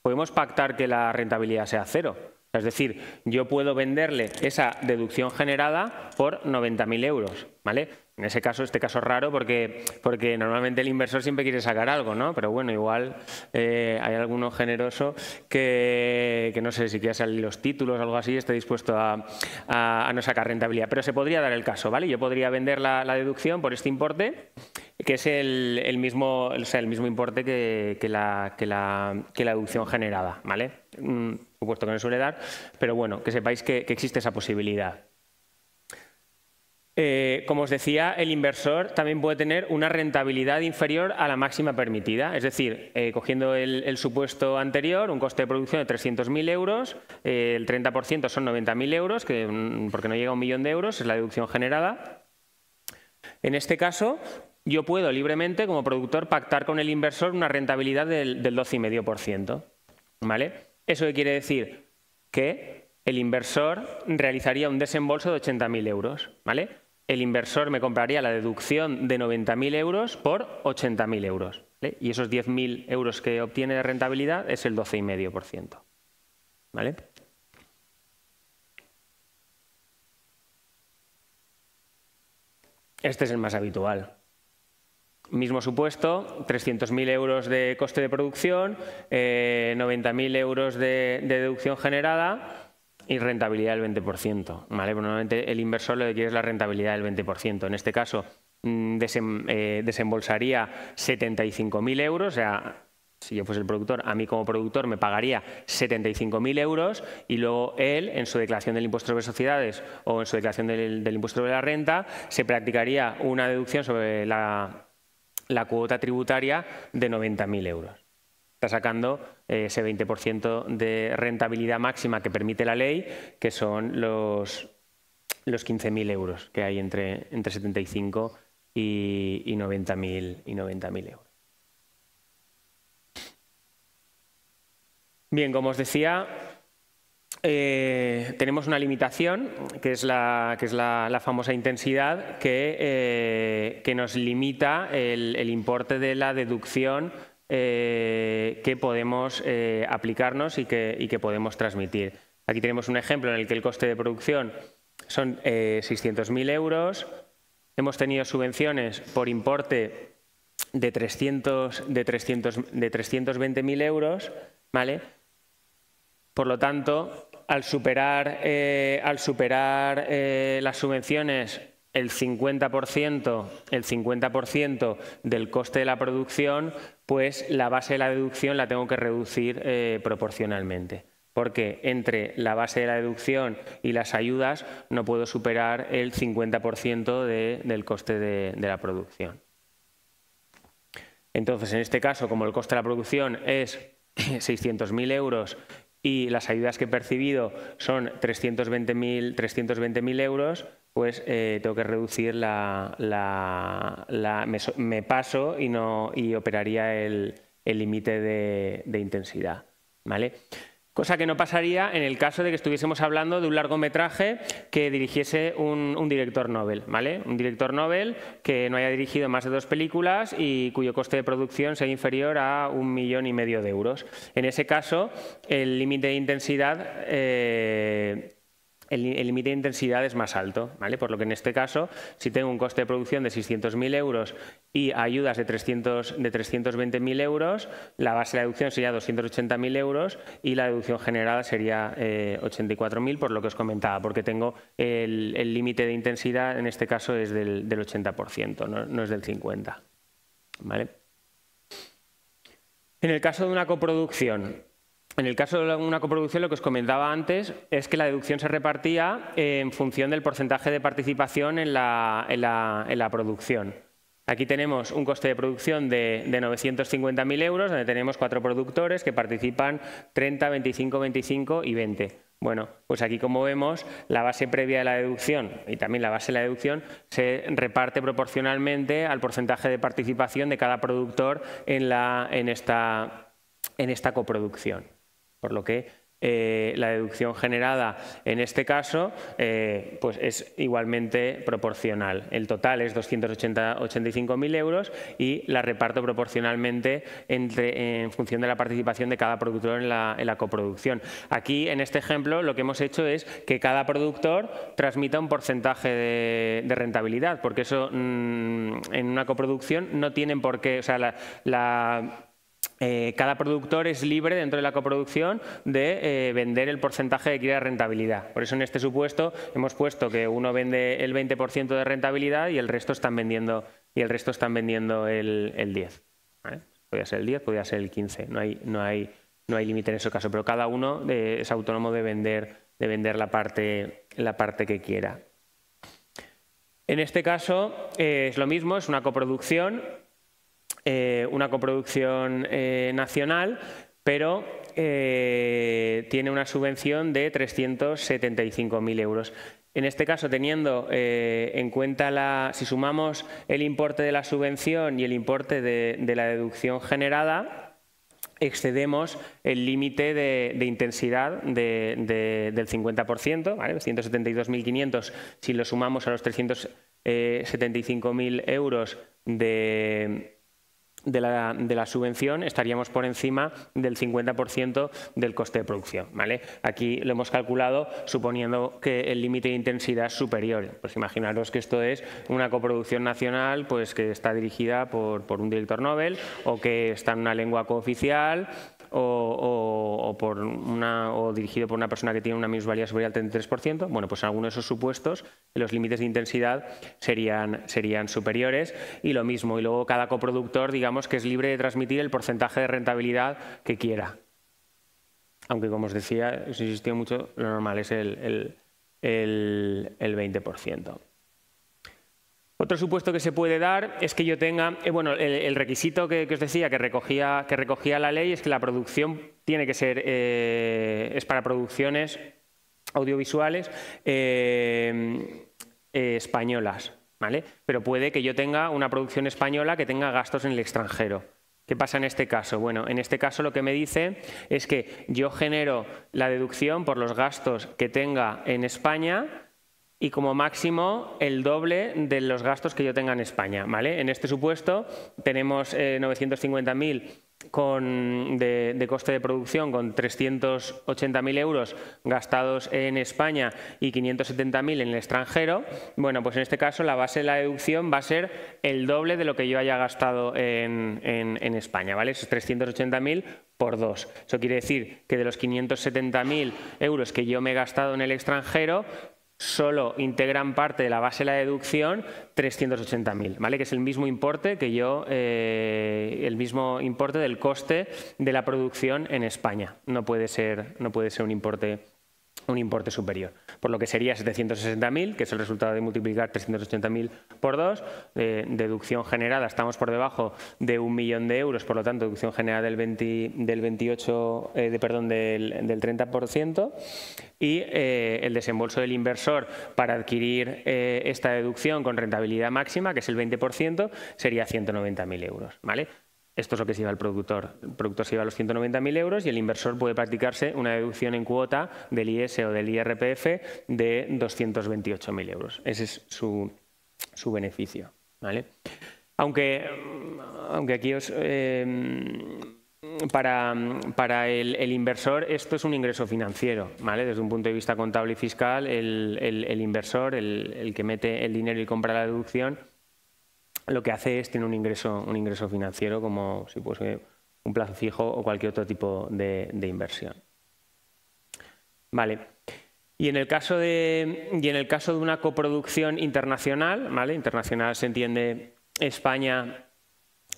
Podemos pactar que la rentabilidad sea cero. Es decir, yo puedo venderle esa deducción generada por noventa mil euros, ¿vale? En ese caso, este caso es raro porque, porque normalmente el inversor siempre quiere sacar algo, ¿no? Pero bueno, igual eh, hay alguno generoso que, que no sé si quiere salir los títulos o algo así, esté dispuesto a, a, a no sacar rentabilidad. Pero se podría dar el caso, ¿vale? Yo podría vender la, la deducción por este importe, que es el, el, mismo, o sea, el mismo importe que, que, la, que, la, que la deducción generada, ¿vale? Mm. Supuesto que no suele dar, pero bueno, que sepáis que, que existe esa posibilidad. Eh, como os decía, el inversor también puede tener una rentabilidad inferior a la máxima permitida, es decir, eh, cogiendo el, el supuesto anterior, un coste de producción de trescientos mil euros, eh, el treinta por ciento son noventa mil euros, que, porque no llega a un millón de euros, es la deducción generada. En este caso, yo puedo libremente, como productor, pactar con el inversor una rentabilidad del, del doce coma cinco por ciento, ¿vale? ¿Eso qué quiere decir? Que el inversor realizaría un desembolso de ochenta mil euros, ¿vale? El inversor me compraría la deducción de noventa mil euros por ochenta mil euros, ¿vale? Y esos diez mil euros que obtiene de rentabilidad es el doce coma cinco por ciento, ¿vale? Este es el más habitual. Mismo supuesto, trescientos mil euros de coste de producción, eh, noventa mil euros de, de deducción generada y rentabilidad del veinte por ciento. ¿Vale? Normalmente el inversor lo que quiere es la rentabilidad del veinte por ciento. En este caso, desem, eh, desembolsaría setenta y cinco mil euros, o sea, si yo fuese el productor, a mí como productor me pagaría setenta y cinco mil euros y luego él, en su declaración del impuesto sobre sociedades o en su declaración del, del impuesto sobre la renta, se practicaría una deducción sobre la... la cuota tributaria de noventa mil euros. Está sacando eh, ese veinte por ciento de rentabilidad máxima que permite la ley, que son los, los quince mil euros que hay entre, entre setenta y cinco y, y noventa mil euros. Bien, como os decía, eh, tenemos una limitación, que es la, que es la, la famosa intensidad, que, eh, que nos limita el, el importe de la deducción eh, que podemos eh, aplicarnos y que, y que podemos transmitir. Aquí tenemos un ejemplo en el que el coste de producción son eh, seiscientos mil euros. Hemos tenido subvenciones por importe de, trescientos, de, trescientos, de trescientos veinte mil euros, ¿vale? Por lo tanto, al superar, eh, al superar eh, las subvenciones el cincuenta por ciento, el cincuenta por ciento del coste de la producción, pues la base de la deducción la tengo que reducir eh, proporcionalmente. Porque entre la base de la deducción y las ayudas no puedo superar el cincuenta por ciento de, del coste de, de la producción. Entonces, en este caso, como el coste de la producción es seiscientos mil euros y las ayudas que he percibido son trescientos veinte mil euros, pues eh, tengo que reducir la... la, la me, me paso y, no, y operaría el límite de, de intensidad, ¿vale? Cosa que no pasaría en el caso de que estuviésemos hablando de un largometraje que dirigiese un, un director novel, ¿vale? Un director novel que no haya dirigido más de dos películas y cuyo coste de producción sea inferior a un millón y medio de euros. En ese caso, el límite de intensidad... Eh, El límite de intensidad es más alto, ¿vale? Por lo que en este caso, si tengo un coste de producción de seiscientos mil euros y ayudas de, trescientos, de trescientos veinte mil euros, la base de la deducción sería doscientos ochenta mil euros y la deducción generada sería eh, ochenta y cuatro mil, por lo que os comentaba, porque tengo el límite de intensidad, en este caso es del, del ochenta por ciento, no, no es del cincuenta por ciento. ¿Vale? En el caso de una coproducción, En el caso de una coproducción, lo que os comentaba antes es que la deducción se repartía en función del porcentaje de participación en la, en la, en la producción. Aquí tenemos un coste de producción de, de novecientos cincuenta mil euros, donde tenemos cuatro productores que participan treinta, veinticinco, veinticinco y veinte. Bueno, pues aquí como vemos, la base previa de la deducción y también la base de la deducción se reparte proporcionalmente al porcentaje de participación de cada productor en, la, en, esta, en esta coproducción. Por lo que eh, la deducción generada en este caso eh, pues es igualmente proporcional. El total es doscientos ochenta, ochenta y cinco mil euros y la reparto proporcionalmente entre, en función de la participación de cada productor en la, en la coproducción. Aquí, en este ejemplo, lo que hemos hecho es que cada productor transmita un porcentaje de, de rentabilidad, porque eso mmm, en una coproducción no tienen por qué... O sea, la, la, Eh, cada productor es libre dentro de la coproducción de eh, vender el porcentaje que quiera de rentabilidad. Por eso en este supuesto hemos puesto que uno vende el veinte por ciento de rentabilidad y el resto están vendiendo, y el, resto están vendiendo el, el diez por ciento. ¿Vale? Podría ser el diez por ciento, podría ser el quince por ciento. No hay, no hay, no hay límite en ese caso, pero cada uno eh, es autónomo de vender, de vender la parte, la parte que quiera. En este caso eh, es lo mismo, es una coproducción. Eh, una coproducción eh, nacional, pero eh, tiene una subvención de trescientos setenta y cinco mil euros. En este caso, teniendo eh, en cuenta, la, si sumamos el importe de la subvención y el importe de, de la deducción generada, excedemos el límite de, de intensidad de, de, del cincuenta por ciento, ¿vale? ciento setenta y dos mil quinientos, si lo sumamos a los trescientos setenta y cinco mil euros de... De la, de la subvención, estaríamos por encima del cincuenta por ciento del coste de producción, ¿vale? Aquí lo hemos calculado suponiendo que el límite de intensidad es superior. Pues imaginaros que esto es una coproducción nacional, pues que está dirigida por, por un director Nobel, o que está en una lengua cooficial, o, o, o, por una, o dirigido por una persona que tiene una minusvalía superior al treinta y tres por ciento. Bueno, pues en alguno de esos supuestos los límites de intensidad serían, serían superiores, y lo mismo. Y luego cada coproductor, digamos, que es libre de transmitir el porcentaje de rentabilidad que quiera. Aunque, como os decía, os insistió mucho, lo normal es el, el, el, el veinte por ciento. Otro supuesto que se puede dar es que yo tenga, eh, bueno, el, el requisito que, que os decía que recogía, que recogía la ley es que la producción tiene que ser, eh, es para producciones audiovisuales eh, eh, españolas, ¿vale? Pero puede que yo tenga una producción española que tenga gastos en el extranjero. ¿Qué pasa en este caso? Bueno, en este caso lo que me dice es que yo genero la deducción por los gastos que tenga en España y como máximo el doble de los gastos que yo tenga en España, ¿vale? En este supuesto tenemos eh, novecientos cincuenta mil de, de coste de producción con trescientos ochenta mil euros gastados en España y quinientos setenta mil en el extranjero. Bueno, pues en este caso la base de la deducción va a ser el doble de lo que yo haya gastado en, en, en España, ¿vale? Esos trescientos ochenta mil por dos. Eso quiere decir que de los quinientos setenta mil euros que yo me he gastado en el extranjero, solo integran parte de la base de la deducción trescientos ochenta mil, ¿vale? Que es el mismo importe que yo, eh, el mismo importe del coste de la producción en España. No puede ser, no puede ser un importe, un importe superior. Por lo que sería setecientos sesenta mil, que es el resultado de multiplicar trescientos ochenta mil por dos. Eh, deducción generada, estamos por debajo de un millón de euros, por lo tanto, deducción generada del, veinte, del, veintiocho, eh, de, perdón, del, del treinta por ciento. Y eh, el desembolso del inversor para adquirir eh, esta deducción con rentabilidad máxima, que es el veinte por ciento, sería ciento noventa mil euros, ¿vale? Esto es lo que se lleva el productor. El productor se lleva los ciento noventa mil euros y el inversor puede practicarse una deducción en cuota del I S o del I R P F de doscientos veintiocho mil euros. Ese es su, su beneficio, ¿vale? Aunque, aunque aquí os... Eh, Para, para el, el inversor esto es un ingreso financiero, ¿vale? Desde un punto de vista contable y fiscal, el, el, el inversor, el, el que mete el dinero y compra la deducción, lo que hace es tener un ingreso, un ingreso financiero, como si fuese un plazo fijo o cualquier otro tipo de, de inversión. Vale. Y en el caso de, y en el caso de una coproducción internacional, ¿vale? Internacional se entiende España...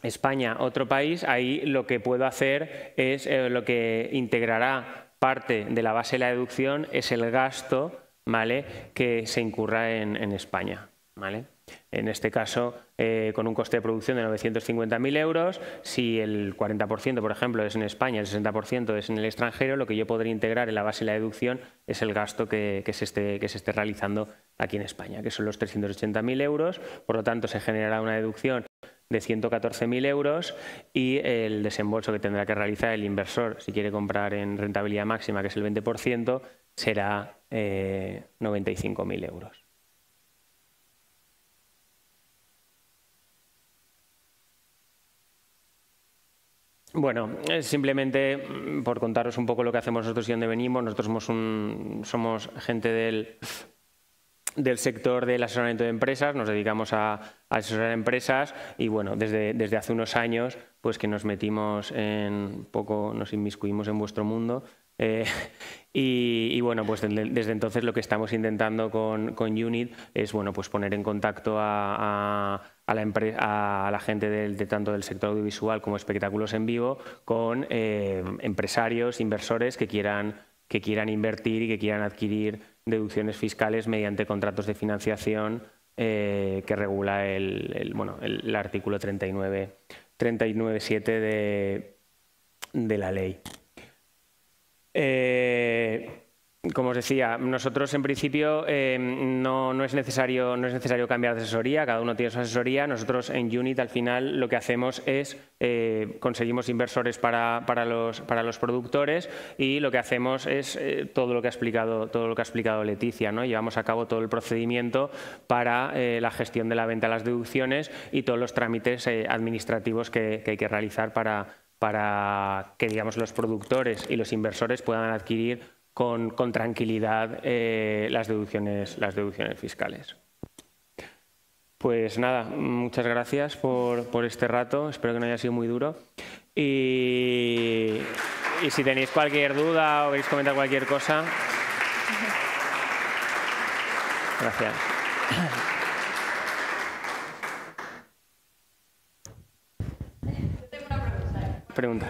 España, otro país, ahí lo que puedo hacer es eh, lo que integrará parte de la base de la deducción es el gasto, ¿vale?, que se incurra en, en España, ¿vale? En este caso, eh, con un coste de producción de novecientos cincuenta mil euros, si el cuarenta por ciento, por ejemplo, es en España, el sesenta por ciento es en el extranjero, lo que yo podría integrar en la base de la deducción es el gasto que, que, se, esté, que se esté realizando aquí en España, que son los trescientos ochenta mil euros. Por lo tanto, se generará una deducción de ciento catorce mil euros y el desembolso que tendrá que realizar el inversor, si quiere comprar en rentabilidad máxima, que es el veinte por ciento, será eh, noventa y cinco mil euros. Bueno, simplemente por contaros un poco lo que hacemos nosotros y dónde venimos. Nosotros somos, un, somos gente del, del sector del asesoramiento de empresas, nos dedicamos a, a asesorar empresas y bueno, desde, desde hace unos años pues que nos metimos en poco, nos inmiscuimos en vuestro mundo. Eh, y, y bueno, pues desde entonces lo que estamos intentando con, con UNIT es bueno, pues poner en contacto a, a, a, la, empresa, a la gente del, de tanto del sector audiovisual como espectáculos en vivo con eh, empresarios, inversores que quieran, que quieran invertir y que quieran adquirir deducciones fiscales mediante contratos de financiación eh, que regula el, el, bueno, el, el artículo treinta y nueve punto siete de, de la ley. Eh, como os decía, nosotros en principio eh, no, no, es necesario, no es necesario cambiar de asesoría, cada uno tiene su asesoría. Nosotros en UNIT al final lo que hacemos es eh, conseguimos inversores para, para, los, para los productores y lo que hacemos es eh, todo, lo que ha explicado, todo lo que ha explicado Leticia, ¿no? Llevamos a cabo todo el procedimiento para eh, la gestión de la venta de las deducciones y todos los trámites eh, administrativos que, que hay que realizar para... para que digamos, los productores y los inversores puedan adquirir con, con tranquilidad eh, las deducciones, las deducciones fiscales. Pues nada, muchas gracias por, por este rato, espero que no haya sido muy duro. Y, y si tenéis cualquier duda o queréis comentar cualquier cosa... Gracias. Pregunta.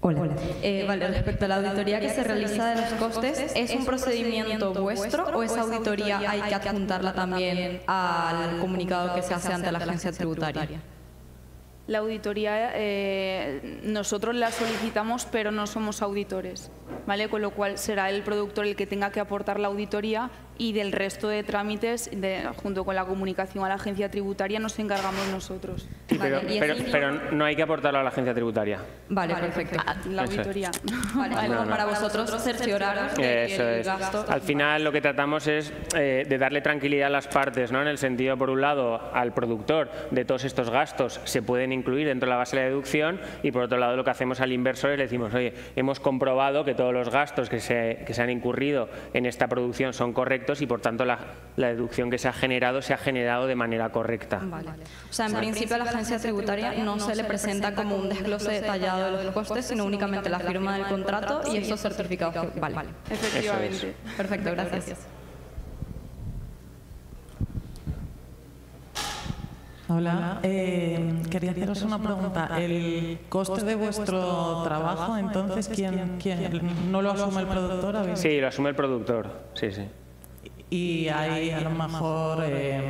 Hola. Eh, vale, respecto a la auditoría que se realiza de los costes, ¿es un procedimiento vuestro o esa auditoría hay que adjuntarla también al comunicado que se hace ante la agencia tributaria? La auditoría eh, nosotros la solicitamos, pero no somos auditores, ¿vale? Con lo cual será el productor el que tenga que aportar la auditoría y del resto de trámites, de, junto con la comunicación a la agencia tributaria, nos encargamos nosotros. Sí, pero, vale, pero, pero no hay que aportarlo a la agencia tributaria. Vale, vale perfecto. perfecto. La auditoría. Es. Vale, vale, no, no. Para vosotros cercioraros que el es. gasto... Al final lo que tratamos es eh, de darle tranquilidad a las partes, ¿no? En el sentido, por un lado, al productor de todos estos gastos se pueden incluir dentro de la base de la deducción y por otro lado lo que hacemos al inversor es le decimos, oye, hemos comprobado que todos los gastos que se, que se han incurrido en esta producción son correctos y por tanto la, la deducción que se ha generado se ha generado de manera correcta. Vale. O sea, en o sea, principio a la agencia tributaria no se le presenta como un desglose detallado de los costes, sino únicamente la firma del contrato y esos certificados. Vale, vale. Efectivamente. Es. Perfecto, gracias. Hola, eh, quería haceros una pregunta. ¿El coste de vuestro trabajo, entonces, quién, quién? ¿No lo asume el productor? Sí, lo asume el productor, sí, sí. ¿Y hay a lo mejor eh,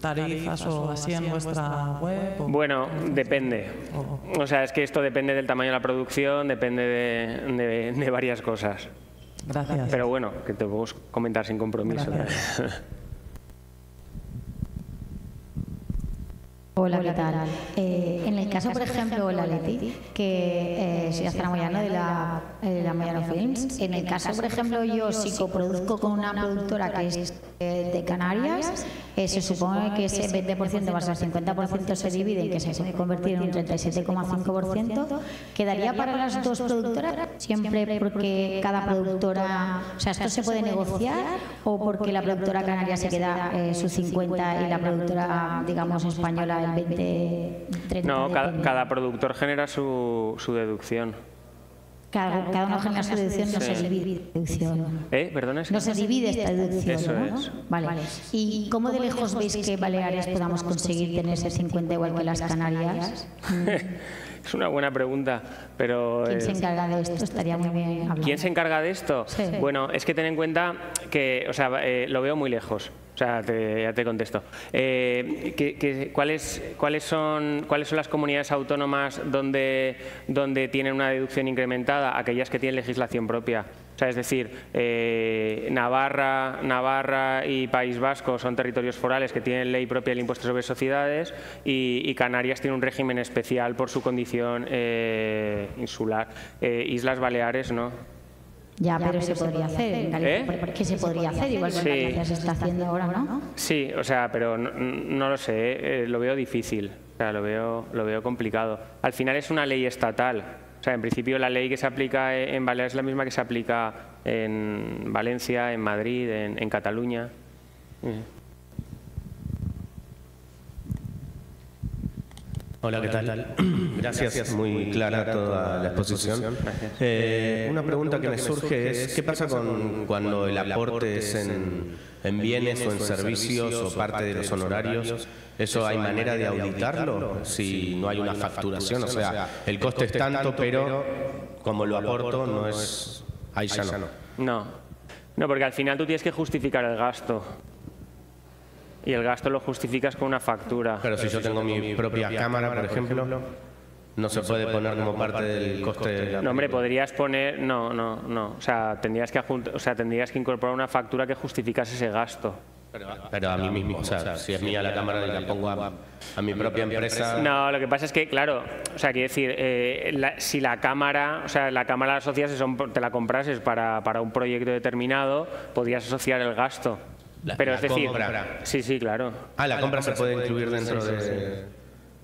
tarifas o así en vuestra web? O... Bueno, depende. O sea, es que esto depende del tamaño de la producción, depende de, de, de varias cosas. Gracias. Pero bueno, que te puedo comentar sin compromiso. Gracias. Hola, ¿qué tal? Eh, en el caso, por ejemplo, la Leti, que eh, soy astanamoyana de la, eh, la Moyano Films, en el caso, por ejemplo, yo si coproduzco con una productora que es eh, de Canarias, eh, se supone que ese veinte por ciento más el cincuenta por ciento se divide y que se puede convertir en un treinta y siete coma cinco por ciento, ¿quedaría para las dos productoras? Siempre porque cada productora, o sea, ¿esto se puede negociar o porque la productora canaria se queda eh, su cincuenta y la productora, digamos, española veinte, treinta, no, cada, cada productor genera su, su deducción. Cada, cada uno genera su deducción, no sí. se divide deducción. ¿Eh? ¿Perdona? No se divide esta deducción. Eso ¿no? es. Vale. vale. ¿Y cómo de lejos veis que Baleares podamos conseguir tener ese cincuenta igual que las Canarias? Es una buena pregunta, pero... ¿Quién eh, se encarga de esto? Estaría muy bien hablando. ¿Quién se encarga de esto? Sí. Bueno, es que ten en cuenta que, o sea, eh, lo veo muy lejos. O sea, te, ya te contesto. Eh, que, que, ¿cuáles, cuáles, son, ¿Cuáles son las comunidades autónomas donde, donde tienen una deducción incrementada? Aquellas que tienen legislación propia. O sea, es decir, eh, Navarra, Navarra y País Vasco son territorios forales que tienen ley propia del impuesto sobre sociedades y, y Canarias tiene un régimen especial por su condición eh, insular. Eh, Islas Baleares, ¿no? Ya, ya, pero, pero se, se podría hacer. hacer. ¿Eh? ¿Por qué se, se podría hacer? hacer. Igual que sí. Canarias se está haciendo ahora, ¿no? Sí, o sea, pero no, no lo sé, eh, lo veo difícil, o sea, lo veo, lo veo complicado. Al final es una ley estatal. O sea, en principio la ley que se aplica en Baleares es la misma que se aplica en Valencia, en Madrid, en, en Cataluña. Hola, ¿qué tal? Gracias, Gracias. Muy, muy clara, clara toda la exposición. Eh, una, pregunta una pregunta que me surge es, ¿qué pasa con cuando el aporte es en, en bienes o en servicios o parte de los honorarios? ¿Eso hay manera de auditarlo si no hay una facturación? O sea, el coste es tanto, pero como lo aporto, no es... ahí ya no. No, no, porque al final tú tienes que justificar el gasto. Y el gasto lo justificas con una factura. Pero si yo tengo mi propia cámara, por ejemplo, no se puede poner como parte del coste de la película. No, hombre, podrías poner... No, no, no. O sea, tendrías que, o sea, tendrías que incorporar una factura que justificase ese gasto. Pero, pero a mí mismo, o sea, si es mía la cámara y la pongo a, a mi propia empresa... No, lo que pasa es que, claro, o sea, quiero decir, eh, la, si la cámara, o sea, la cámara la asocias, te la comprases para, para un proyecto determinado, podrías asociar el gasto. La, pero la es decir, compra. Sí, sí, claro. Ah, la, ah, compra, la compra se puede, se puede incluir dentro sí, de, sí, sí.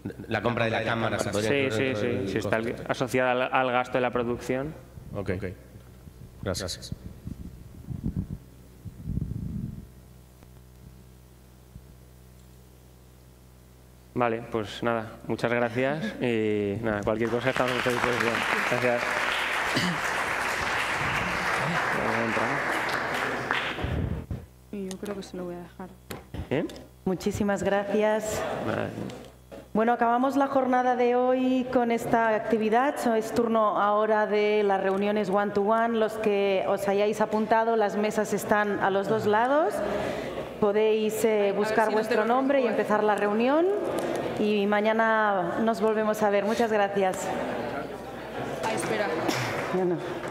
de... La compra de la, la cámara, cámara se puede sí, incluir Sí, sí, sí. Si está el, asociada al, al gasto de la producción. Ok. okay. Gracias. Gracias. Vale, pues nada, muchas gracias. Y nada, cualquier cosa estamos a disposición. Gracias. Yo creo que se lo voy a dejar. ¿Eh? Muchísimas gracias. Vale. Bueno, acabamos la jornada de hoy con esta actividad. Es turno ahora de las reuniones one-to-one. Los que os hayáis apuntado, las mesas están a los dos lados. Podéis eh, buscar si vuestro no nombre y empezar la reunión. Y mañana nos volvemos a ver. Muchas gracias. Ah, espera. Ya no.